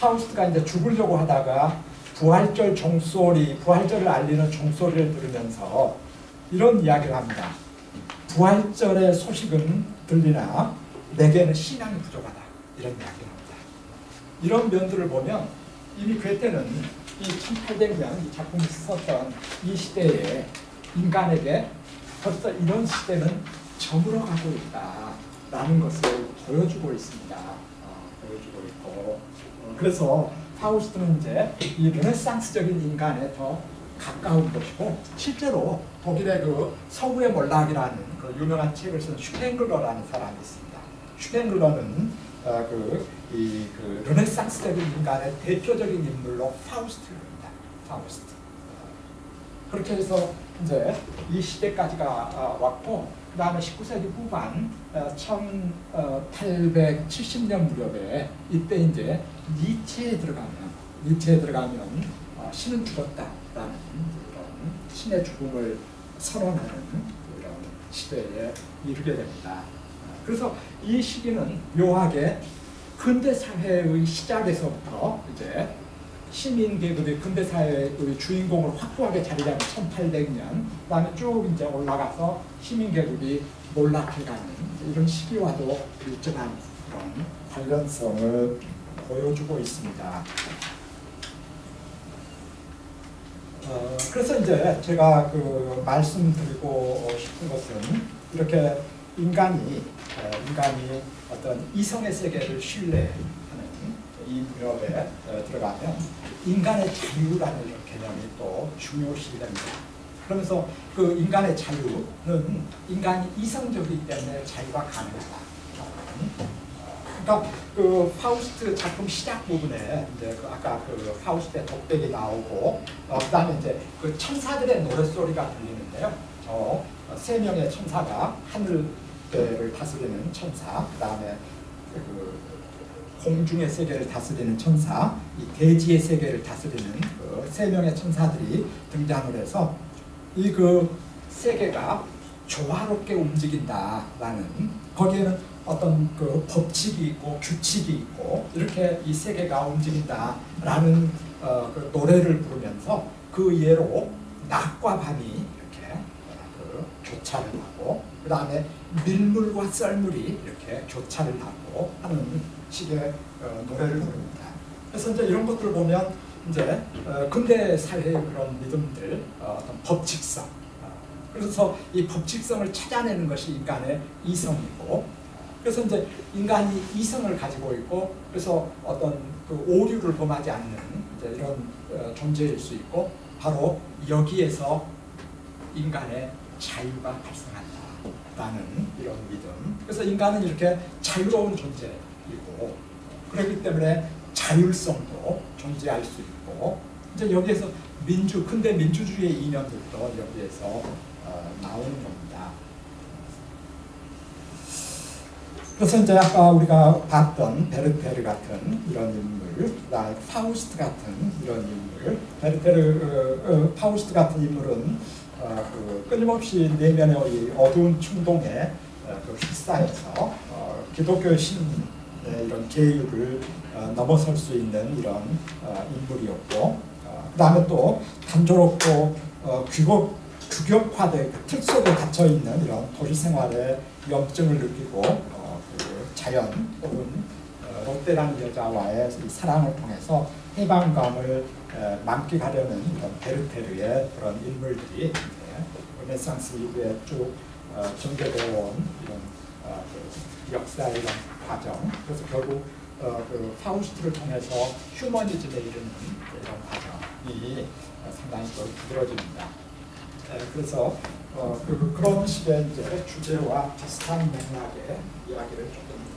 파우스트가 이제 죽으려고 하다가 부활절을 알리는 종소리를 들으면서 이런 이야기를 합니다. 부활절의 소식은 들리나 내게는 신앙이 부족하다. 이런 이야기를 합니다. 이런 면들을 보면 이미 괴테는 이 1800년 이 작품을 썼던 이 시대에 인간에게 벌써 이런 시대는 저물어가고 있다라는 것을 보여주고 있습니다. 보여주고 있고, 그래서 파우스트는 이제 이 르네상스적인 인간에 더 가까운 것이고, 실제로 독일의 그 서구의 몰락이라는 그 유명한 책을 쓴 슈펜글러라는 사람이 있습니다. 슈펜글러는 그 르네상스적인 인간의 대표적인 인물로 파우스트입니다. 파우스트. 그렇게 해서 이제 이 시대까지가 왔고, 그 다음에 19세기 후반 1870년 무렵에 이때 이제 니체에 들어가면 신은 죽었다라는 이런 신의 죽음을 선언하는 이런 시대에 이르게 됩니다. 그래서 이 시기는 묘하게 근대 사회의 시작에서부터 이제 시민 계급이 근대 사회의 주인공으로 확고하게 자리 잡은 1800년, 그다음에 쭉 이제 올라가서 시민 계급이 몰락해가는 이런 시기와도 일정한 그런 관련성을 보여주고 있습니다. 그래서 이제 제가 그 말씀드리고 싶은 것은 이렇게 인간이 어떤 이성의 세계를 신뢰하는 이 무렵에 들어가면 인간의 자유라는 이런 개념이 또 중요시됩니다. 그러면서 그 인간의 자유는 인간이 이성적이기 때문에 자유가 가능하다. 그러니까 그 파우스트 작품 시작 부분에 이제 그 아까 그 파우스트의 독백이 나오고, 그다음에 이제 그 천사들의 노랫소리가 들리는데요. 세 명의 천사가 하늘을 다스리는 천사, 그다음에 그 공중의 세계를 다스리는 천사, 이 대지의 세계를 다스리는 그 세 명의 천사들이 등장을 해서 이 그 세계가 조화롭게 움직인다라는, 거기에는 어떤 그 법칙이 있고 규칙이 있고 이렇게 이 세계가 움직인다라는 그 노래를 부르면서 그 예로 낮과 밤이 이렇게 그 교차를 하고, 그 다음에 밀물과 썰물이 이렇게 교차를 하고 하는 식의 노래를 부릅니다. 그래서 이제 이런 것들을 보면 이제 근대 사회의 그런 믿음들, 어떤 법칙성. 그래서 이 법칙성을 찾아내는 것이 인간의 이성이고, 그래서 이제 인간이 이성을 가지고 있고, 그래서 어떤 그 오류를 범하지 않는 이제 이런 존재일 수 있고, 바로 여기에서 인간의 자유가 발생한다라는 이런 믿음. 그래서 인간은 이렇게 자유로운 존재. 이고 그렇기 때문에 자율성도 존재할 수 있고, 이제 여기에서 근대 민주주의의 이념부터 여기에서 나오는 겁니다. 그래서 이제 아까 우리가 봤던 베르테르 같은 이런 인물, 파우스트 같은 이런 인물, 파우스트 같은 인물은 끊임없이 내면의 어두운 충동에 휩싸여서 기독교 신의 이런 계율을 넘어설 수 있는 이런 인물이었고, 그 다음에 또 단조롭고 규격화된 그 틀 속에 갇혀있는 이런 도시생활의 염증을 느끼고 자연 혹은 롯데라는 여자와의 사랑을 통해서 해방감을 만끽하려는 이런 베르테르의 그런 인물들이 르네상스 이후에 쭉 전개되어 온 이런 그 역사의 이런 과정, 그래서 결국 그 파우스트를 통해서 휴머니즘에 이르는 이런 과정이 상당히 또 길어집니다. 그래서 그런 식의 이제 주제와 비슷한 맥락의 이야기를 조금 더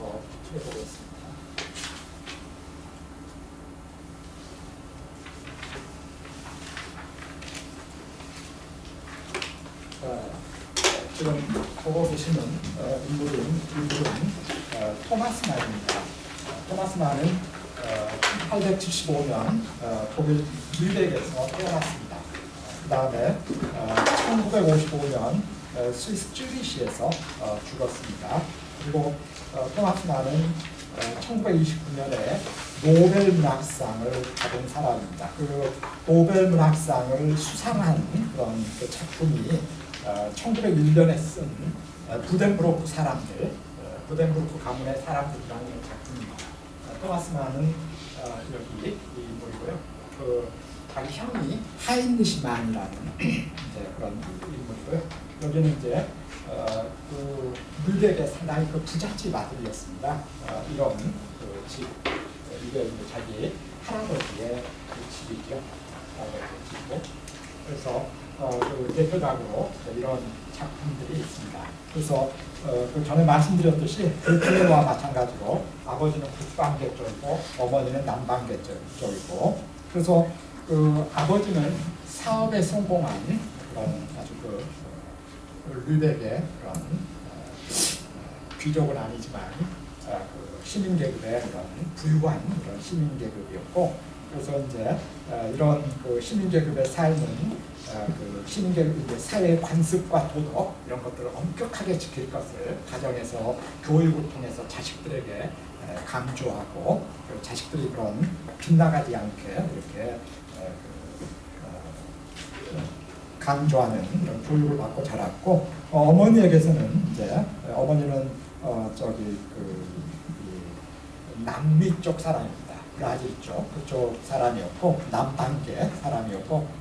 해보겠습니다. 지금 보고 계시는 인물은 토마스 만입니다. 토마스 만은 1875년 독일 뮤벡에서 태어났습니다. 그 다음에 1955년 스위스 쯔리히에서 죽었습니다. 그리고 토마스 만은 1929년에 노벨 문학상을 받은 사람입니다. 그 노벨 문학상을 수상한 그런 그 작품이 1901년에 쓴 부덴브로크 사람들, 부덴브로크 가문의 사람들이라는 작품입니다. 토마스 만은 여기 인물이고요. 그 자기 형이 하인리히 만이라는 이제 그런 인물이고요. 여기는 이제 그 뮤벡의 상당히 그 부잣집 아들이었습니다. 이런 그 집, 이게 자기 할아버지의 그 집이죠. 그래서 그 대표작으로 이런 작품들이 있습니다. 그래서 그 전에 말씀드렸듯이 고트와 마찬가지로 아버지는 북방계 쪽이고 어머니는 남방계 쪽이고, 그래서 그 아버지는 사업에 성공한 그런 아주 그 류벡의 그런 귀족은 아니지만 그 시민계급의 그런 부유한 그런 시민계급이었고, 그래서 이제 이런 그 시민계급의 삶은 그 시민계급의 사회의 관습과 도덕 이런 것들을 엄격하게 지킬 것을 가정에서 교육을 통해서 자식들에게 강조하고, 그리고 자식들이 그런 빗나가지 않게 이렇게 강조하는 이런 교육을 받고 자랐고, 어머니에게서는 이제 어머니는 저기 그 남미 쪽 사람입니다. 브라질 쪽 그쪽 사람이었고 남방계 사람이었고.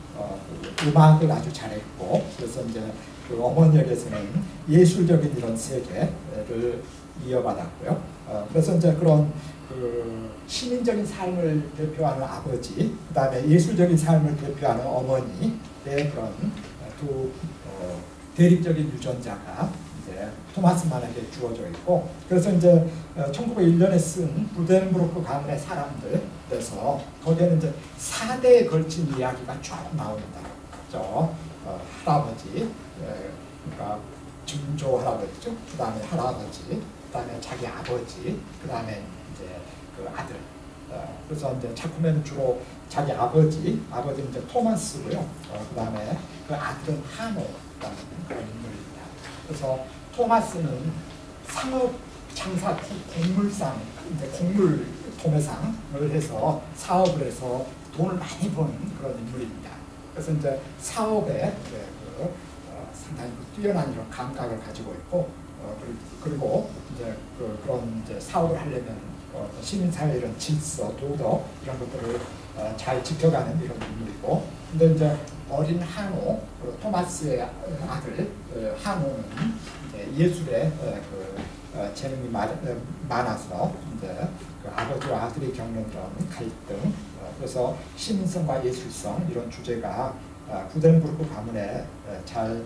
그 음악을 아주 잘했고, 그래서 이제 그 어머니에게서는 예술적인 이런 세계를 이어받았고요. 그래서 이제 그런 그 시민적인 삶을 대표하는 아버지, 그 다음에 예술적인 삶을 대표하는 어머니의 그런 두 대립적인 유전자가 이제 토마스 만에게 주어져 있고, 그래서 이제 1901년에 쓴 부덴브로크 가문의 사람들, 그래서 거기에는 이제 4대에 걸친 이야기가 쭉 나옵니다. 그렇죠? 할아버지, 그러니까 증조 할아버지죠. 그 다음에 할아버지, 그 다음에 자기 아버지, 그 다음에 이제 그 아들. 그래서 이제 작품에는 주로 자기 아버지, 아버지는 이제 토마스고요. 그 다음에 그 아들은 하노라는 그런 인물입니다. 그래서 토마스는 상업 장사 곡물상, 이제 곡물 도매상을 해서 사업을 해서 돈을 많이 버는 그런 인물입니다. 그래서 이제 사업에 이제 그 상당히 뛰어난 이런 감각을 가지고 있고, 그리고 이제 그런 이제 사업을 하려면 시민사회 이런 질서, 도덕 이런 것들을 잘 지켜가는 이런 인물이고, 근데 이제 어린 하노, 토마스의 아들 하노는 이제 예술의 그 재능이 많아서 이제 그 아버지와 아들이 겪는 그런 갈등, 그래서 시민성과 예술성 이런 주제가 부덴브루크 가문에 잘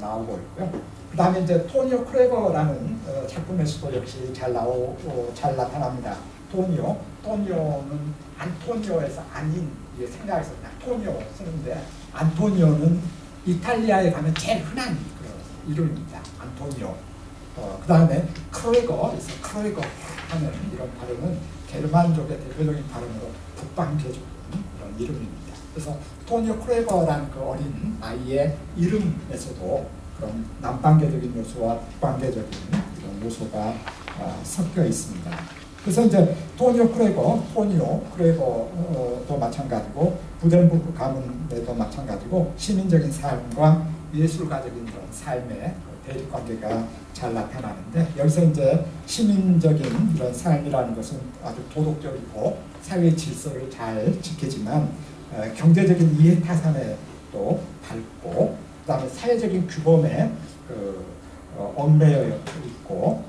나오고 있고요. 그 다음에 이제 토니오 크레거라는 작품에서도 역시 잘 나타납니다. 토니오는 안토니오에서 아닌 이제 생각해서 안토니오 쓰는데, 안토니오는 이탈리아에 가면 제일 흔한 그 이름입니다. 안토니오. 그 다음에 크로이거, 크로이거 하는 이런 발음은 게르만족의 대표적인 발음으로 북방계족 이런 이름입니다. 그래서 토니오 크레거라는 그 어린 아이의 이름에서도 그런 남방계적인 요소와 북방계적인 이런 요소가 섞여 있습니다. 그래서 이제 토니오 크레거, 토니오 크레거도 마찬가지고 부덴브르크 가문에도 마찬가지고 시민적인 삶과 예술가적인 그런 삶의 대립관계가 잘 나타나는데, 여기서 이제 시민적인 이런 삶이라는 것은 아주 도덕적이고 사회 질서를 잘 지키지만 경제적인 이해타산에 또 밟고, 그 다음에 사회적인 규범에 얽매여 있고,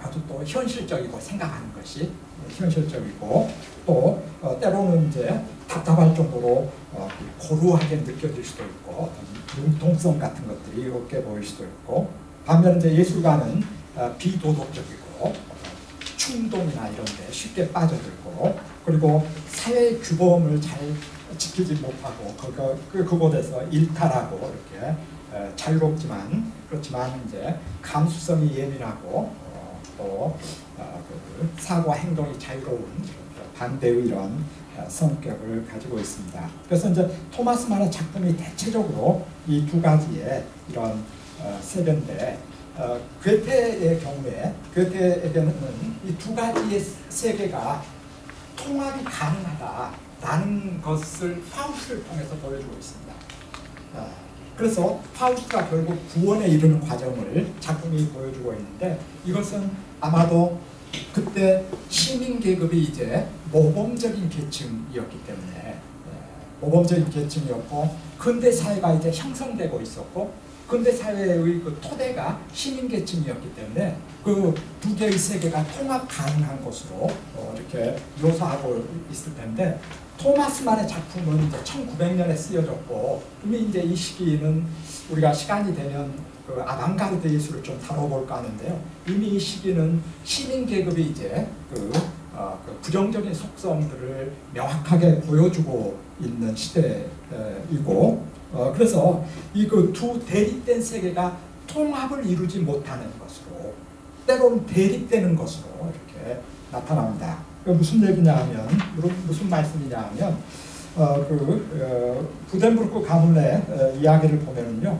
아주 또 현실적이고 생각하는 것이 현실적이고, 또 때로는 이제 답답할 정도로 고루하게 느껴질 수도 있고, 융통성 같은 것들이 없게 보일 수도 있고, 반면에 이제 예술가는 비도덕적이고 충동이나 이런 데 쉽게 빠져들고, 그리고 사회 규범을 잘 지키지 못하고 그곳에서 일탈하고 이렇게 자유롭지만 그렇지만 이제 감수성이 예민하고 또 사고와 행동이 자유로운 반대의 이런 성격을 가지고 있습니다. 그래서 이제 토마스 만의 작품이 대체적으로 이 두 가지의 이런 세련데, 괴테의 경우에 괴테에게는 이 두 가지의 세계가 통합이 가능하다라는 것을 파우스를 통해서 보여주고 있습니다. 그래서 파우스가 결국 구원에 이르는 과정을 작품이 보여주고 있는데, 이것은 아마도 그때 시민계급이 이제 모범적인 계층이었기 때문에, 모범적인 계층이었고 근대 사회가 이제 형성되고 있었고 근대 사회의 그 토대가 시민계층이었기 때문에 그 두 개의 세계가 통합 가능한 것으로 이렇게 묘사하고 있을 텐데, 토마스만의 작품은 이제 1900년에 쓰여졌고 이미 이제 이 시기는 우리가 시간이 되면 그 아방가르드 예술을 좀 다뤄볼까 하는데요. 이미 이 시기는 시민계급이 이제 그 부정적인 속성들을 명확하게 보여주고 있는 시대이고, 그래서 이 그 두 대립된 세계가 통합을 이루지 못하는 것으로, 때로는 대립되는 것으로 이렇게 나타납니다. 무슨 얘기냐 하면, 무슨 말씀이냐 하면, 부덴브루크 가문의 이야기를 보면은요,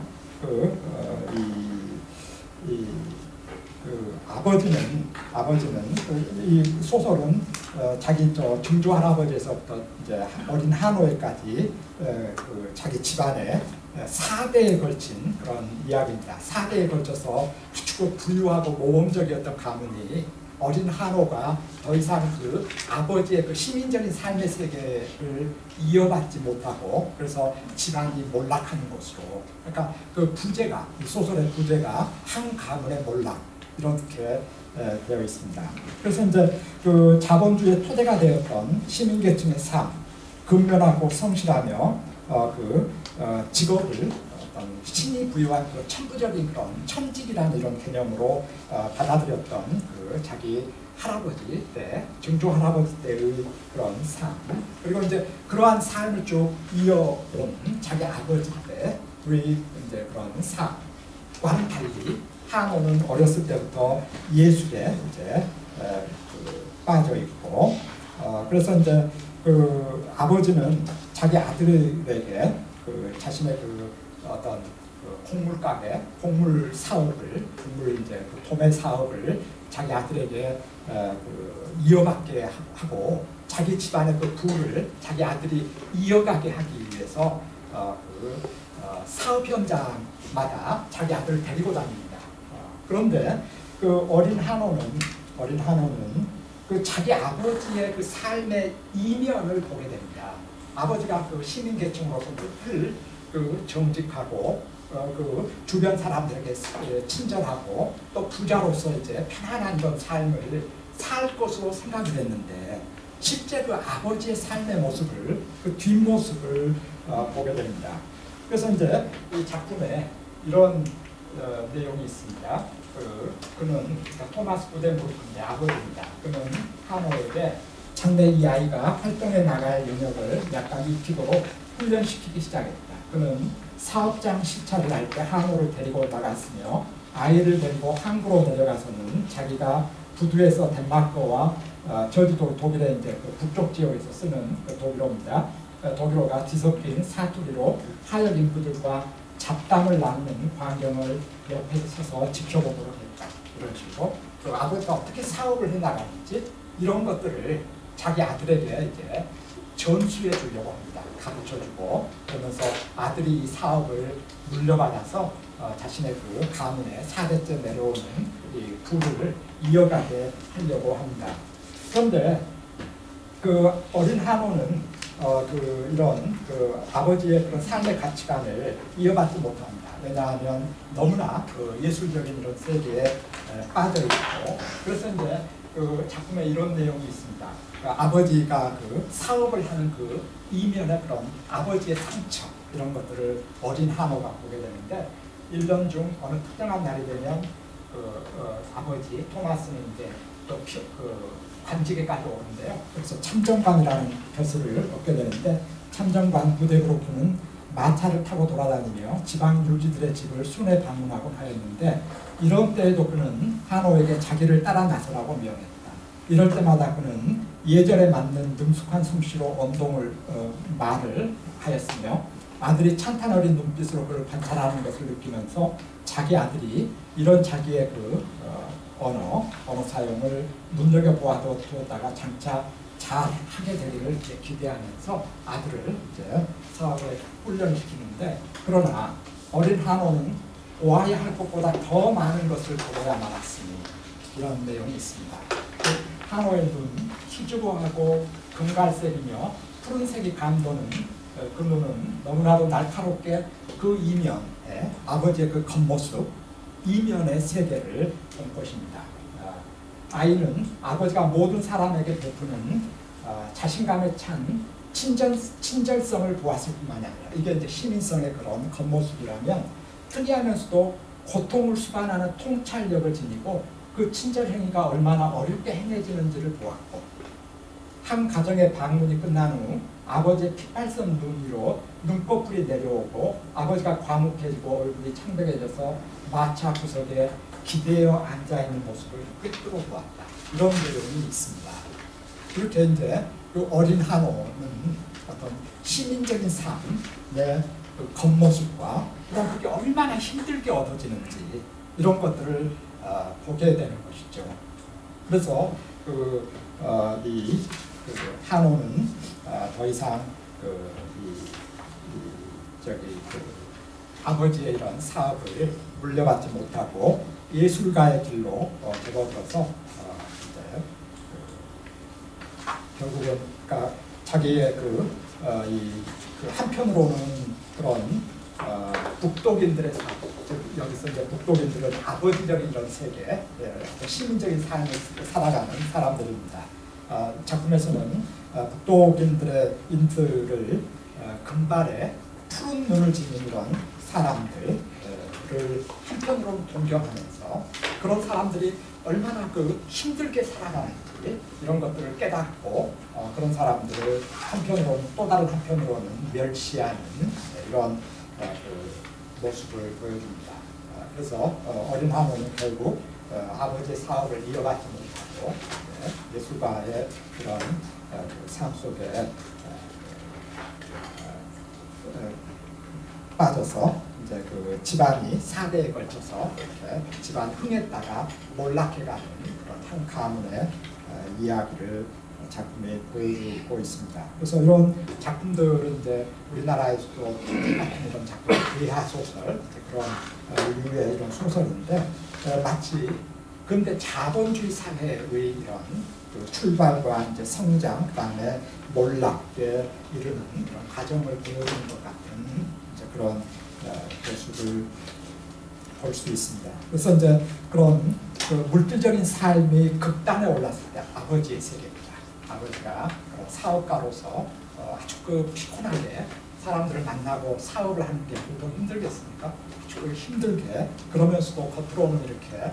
아버지는 이 소설은 자기 증조 할아버지에서부터 이제 어린 하노이까지 자기 집안에 4대에 걸친 그런 이야기입니다. 4대에 걸쳐서 아주 부유하고 모범적이었던 가문이 어린 하노가 더 이상 그 아버지의 그 시민적인 삶의 세계를 이어받지 못하고 그래서 집안이 몰락하는 것으로, 그러니까 그 부재가, 소설의 부재가 한 가문의 몰락 이렇게 되어 있습니다. 그래서 이제 그 자본주의의 토대가 되었던 시민계층의 삶, 근면하고 성실하며 직업을 신이 부여한 그 천부적인 그런 천직이라는 이런 개념으로 받아들였던 그 자기 할아버지 때, 증조 할아버지 때의 그런 삶, 그리고 이제 그러한 삶을 쭉 이어온 자기 아버지 때 우리 이제 그런 삶과는 달리 하노는 어렸을 때부터 예술에 이제 빠져 있고, 그래서 이제 그 아버지는 자기 아들에게 그 자신의 그 어떤 그 곡물 가게, 곡물 사업을, 곡물 이제 그 도매 사업을 자기 아들에게 그 이어받게 하고, 자기 집안의 그 부를 자기 아들이 이어가게 하기 위해서 사업 현장마다 자기 아들을 데리고 다닙니다. 그런데 그 어린 하노는 그 자기 아버지의 그 삶의 이면을 보게 됩니다. 아버지가 그 시민계층으로서 늘 정직하고 그 주변 사람들에게 친절하고 또 부자로서 이제 편안한 이런 삶을 살 것으로 생각을 했는데, 실제 그 아버지의 삶의 모습을, 그 뒷모습을 보게 됩니다. 그래서 이제 이 작품에 이런 내용이 있습니다. 그는, 그러니까 토마스 부덴브루크의 아버지입니다. 그는 하노에게 장래 이 아이가 활동해 나갈 영역을 약간 익히고 훈련시키기 시작했다. 그는 사업장 시찰을 할 때 항우를 데리고 나갔으며 아이를 데리고 항구로 내려가서는 자기가 부두에서 덴마크와 저지도 독일의 이제 그 북쪽 지역에서 쓰는 그 독일어입니다. 독일어가 뒤섞인 사투리로 하역 인구들과 잡담을 나누는 광경을 옆에서 서서 지켜보도록 했다. 이런 식으로 아버지가 어떻게 사업을 해나가는지 이런 것들을 자기 아들에게 이제 전수해 주려고 합니다. 가르쳐주고 그러면서 아들이 이 사업을 물려받아서 자신의 그 가문의 4대째 내려오는 이 부를 이어가게 하려고 합니다. 그런데 그 어린 한우는 이런 아버지의 그런 삶의 가치관을 이어받지 못합니다. 왜냐하면 너무나 그 예술적인 이런 세계에 빠져 있고, 그래서 이제 그 작품에 이런 내용이 있습니다. 그러니까 아버지가 그 사업을 하는 그 이면의 그런 아버지의 상처, 이런 것들을 어린 한우가 보게 되는데, 1년 중 어느 특정한 날이 되면 아버지 토마스는 이제 또 관직에까지 오는데요. 그래서 참정관이라는 벼슬을 얻게 되는데, 참정관 부대 그룹은 마차를 타고 돌아다니며 지방 유지들의 집을 순회 방문하곤 하였는데, 이런 때에도 그는 한호에게 자기를 따라 나서라고 명했다. 이럴 때마다 그는 예절에 맞는 능숙한 솜씨로 언동을 말을 하였으며, 아들이 찬탄 어린 눈빛으로 그를 관찰하는 것을 느끼면서 자기 아들이 이런 자기의 그 언어 사용을 눈여겨보아도 두었다가 장차 잘하게 되기를 이제 기대하면서 아들을 이제 사업에 훈련시키는데, 그러나 어린 한호는 오아야할 것보다 더 많은 것을 보고야 말았으니, 이런 내용이 있습니다. 한호의 눈, 수줍어하고 금갈색이며 푸른색이 감도는 그 눈은 너무나도 날카롭게 그 이면에 아버지의 그 겉모습, 이면의 세계를 본 것입니다. 아이는 아버지가 모든 사람에게 베푸는 자신감에 찬 친절성을 보았을 뿐만이 아니라, 이게 이제 시민성의 그런 겉모습이라면 특이하면서도 고통을 수반하는 통찰력을 지니고 그 친절 행위가 얼마나 어렵게 행해지는지를 보았고, 한 가정의 방문이 끝난 후 아버지의 피팔선 눈 위로 눈꺼풀이 내려오고 아버지가 과묵해지고 얼굴이 창백해져서 마차 구석에 기대어 앉아있는 모습을 꿰뚫어 보았다. 이런 내용이 있습니다. 이렇게 이제 그 어린 한호는 어떤 시민적인 삶의 그 겉모습과 그다음 그게 얼마나 힘들게 얻어지는지 이런 것들을 보게 되는 것이죠. 그래서 한호는 더 이상 아버지의 이런 사업을 물려받지 못하고 예술가의 길로 접어들어서 결국은 그러니까 자기의 한편으로는 그런 북독인들의 삶, 즉 여기서 이제 북독인들은 아버지적인 이런 세계, 시민적인 삶을 살아가는 사람들입니다. 작품에서는 북독인들의 인물을 금발에 푸른 눈을 지닌 이런 사람들을 한편으로 동경하면서 그런 사람들이 얼마나 그 힘들게 살아가는지 이런 것들을 깨닫고 그런 사람들을 한편으로는 또 다른 한편으로는 멸시하는 이런 모습을 보여줍니다. 그래서 어린 한우는 결국 아버지의 사업을 이어가지 못하고 예술가의 그런 삶 속에 빠져서 이제 그 집안이 4대에 걸쳐서 이렇게 집안 흥했다가 몰락해가는 그런 한 가문의 이야기를 작품에 보여주고 있습니다. 그래서 이런 작품들은 이제 우리나라에서도 같은 이런 작품, 리하소설 그런 유의 이런 소설인데 마치 근데 자본주의 사회의 이런 그 출발과 이제 성장, 그다음에 몰락에 이르는 그런 과정을 보여주는 것 같은 이제 그런 모습을 볼 수 있습니다. 그래서 이제 그런 그 물질적인 삶이 극단에 올랐을 때 아버지의 세계입니다. 아버지가 사업가로서 아주 그 피곤하게 사람들을 만나고 사업을 하는 게 보통 힘들겠습니까? 아주 그 힘들게 그러면서도 겉으로는 이렇게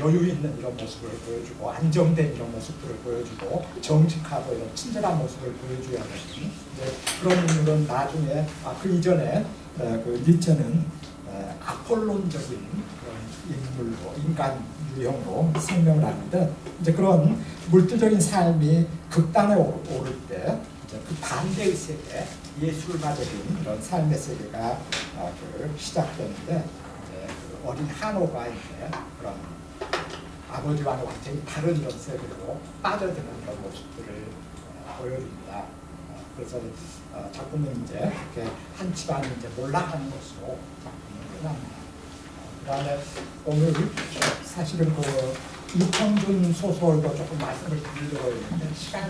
여유 있는 이런 모습을 보여주고 안정된 이런 모습들을 보여주고 정직하고 이런 친절한 모습을 보여줘야 되는 그런 인물은 나중에 그 이전에 그 니체는 아폴론적인 인물로 인간 유형으로 생명을 하는데 이제 그런 물질적인 삶이 극단에 오를 때 그 반대의 세계 예술가적인 그런 삶의 세계가 시작되는데 그 어린 한호가 이제 그런 아버지와는 완전히 다른 이런 세계로 빠져드는 그런 모습들을 보여줍니다. 그래서 작품은 이제 이렇게 한 집안이 이제 몰락하는 것으로 작품을 끝납니다. 그다음에 오늘 사실은 그 이평준 소설도 조금 말씀을 드리려고 했는데 시간이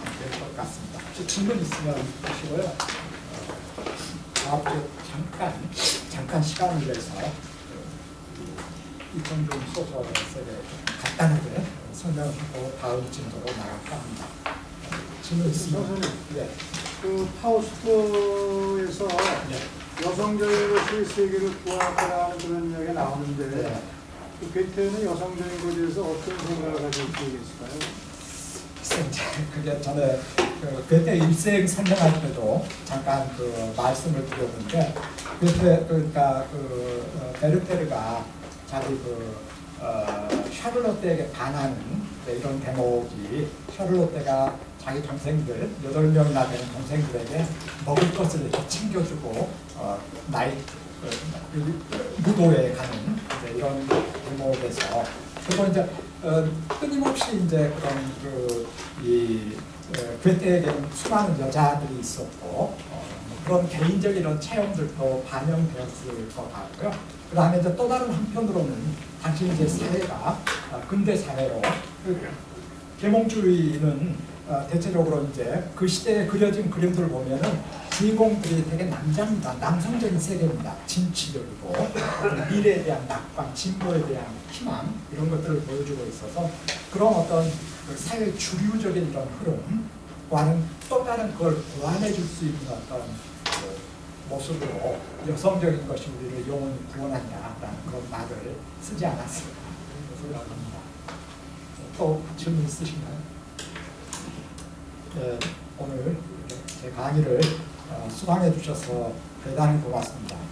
안 될 것 같습니다. 혹시 질문 있으면 보시고요. 다음 주에 잠깐 시간을 내서 이평준 소설에 대해 간단하게 설명을 하고 다음 진도로 나갈까 합니다. 질문 있으면 네. 그 파우스트에서 네. 여성적으로 스위스에게를 구하라는 그런 이야기가 나오는데 네. 그 괴테는 여성적인 것에 대해서 어떤 생각을 가지고 계실까요? 그게 저는 그 괴테 일생 설명할 때도 잠깐 그 말씀을 드렸는데 괴테 그러니까 그 베르테르가 자기 그 샤를롯에게 반하는 이런 대목이 샤를롯가 자기 동생들 8명이나 되는 동생들에게 먹을 것을 이렇게 챙겨주고 나이 무도에 가는 이런 대목에서 그리고 이제 끊임없이 이제 그런 그이 괴테에게는 수많은 여자들이 있었고 그런 개인적인 이런 체험들도 반영되었을 것 같고요. 그 다음에 이제 또 다른 한편으로는 당시 이제 사회가 근대 사회로 그 계몽주의는 대체적으로 이제 그 시대에 그려진 그림들을 보면은 주인공들이 되게 남자입니다. 남성적인 세계입니다. 진취적이고 미래에 대한 낙방, 진보에 대한 희망 이런 것들을 보여주고 있어서 그런 어떤 사회 주류적인 이런 흐름과는 또 다른 그걸 보완해줄 수 있는 어떤 모습으로 여성적인 것이 우리를 영원히 구원한다라는 그런 말을 쓰지 않았을까 생각합니다. 또 질문 있으신가요? 네, 오늘 제 강의를 수강해 주셔서 대단히 고맙습니다.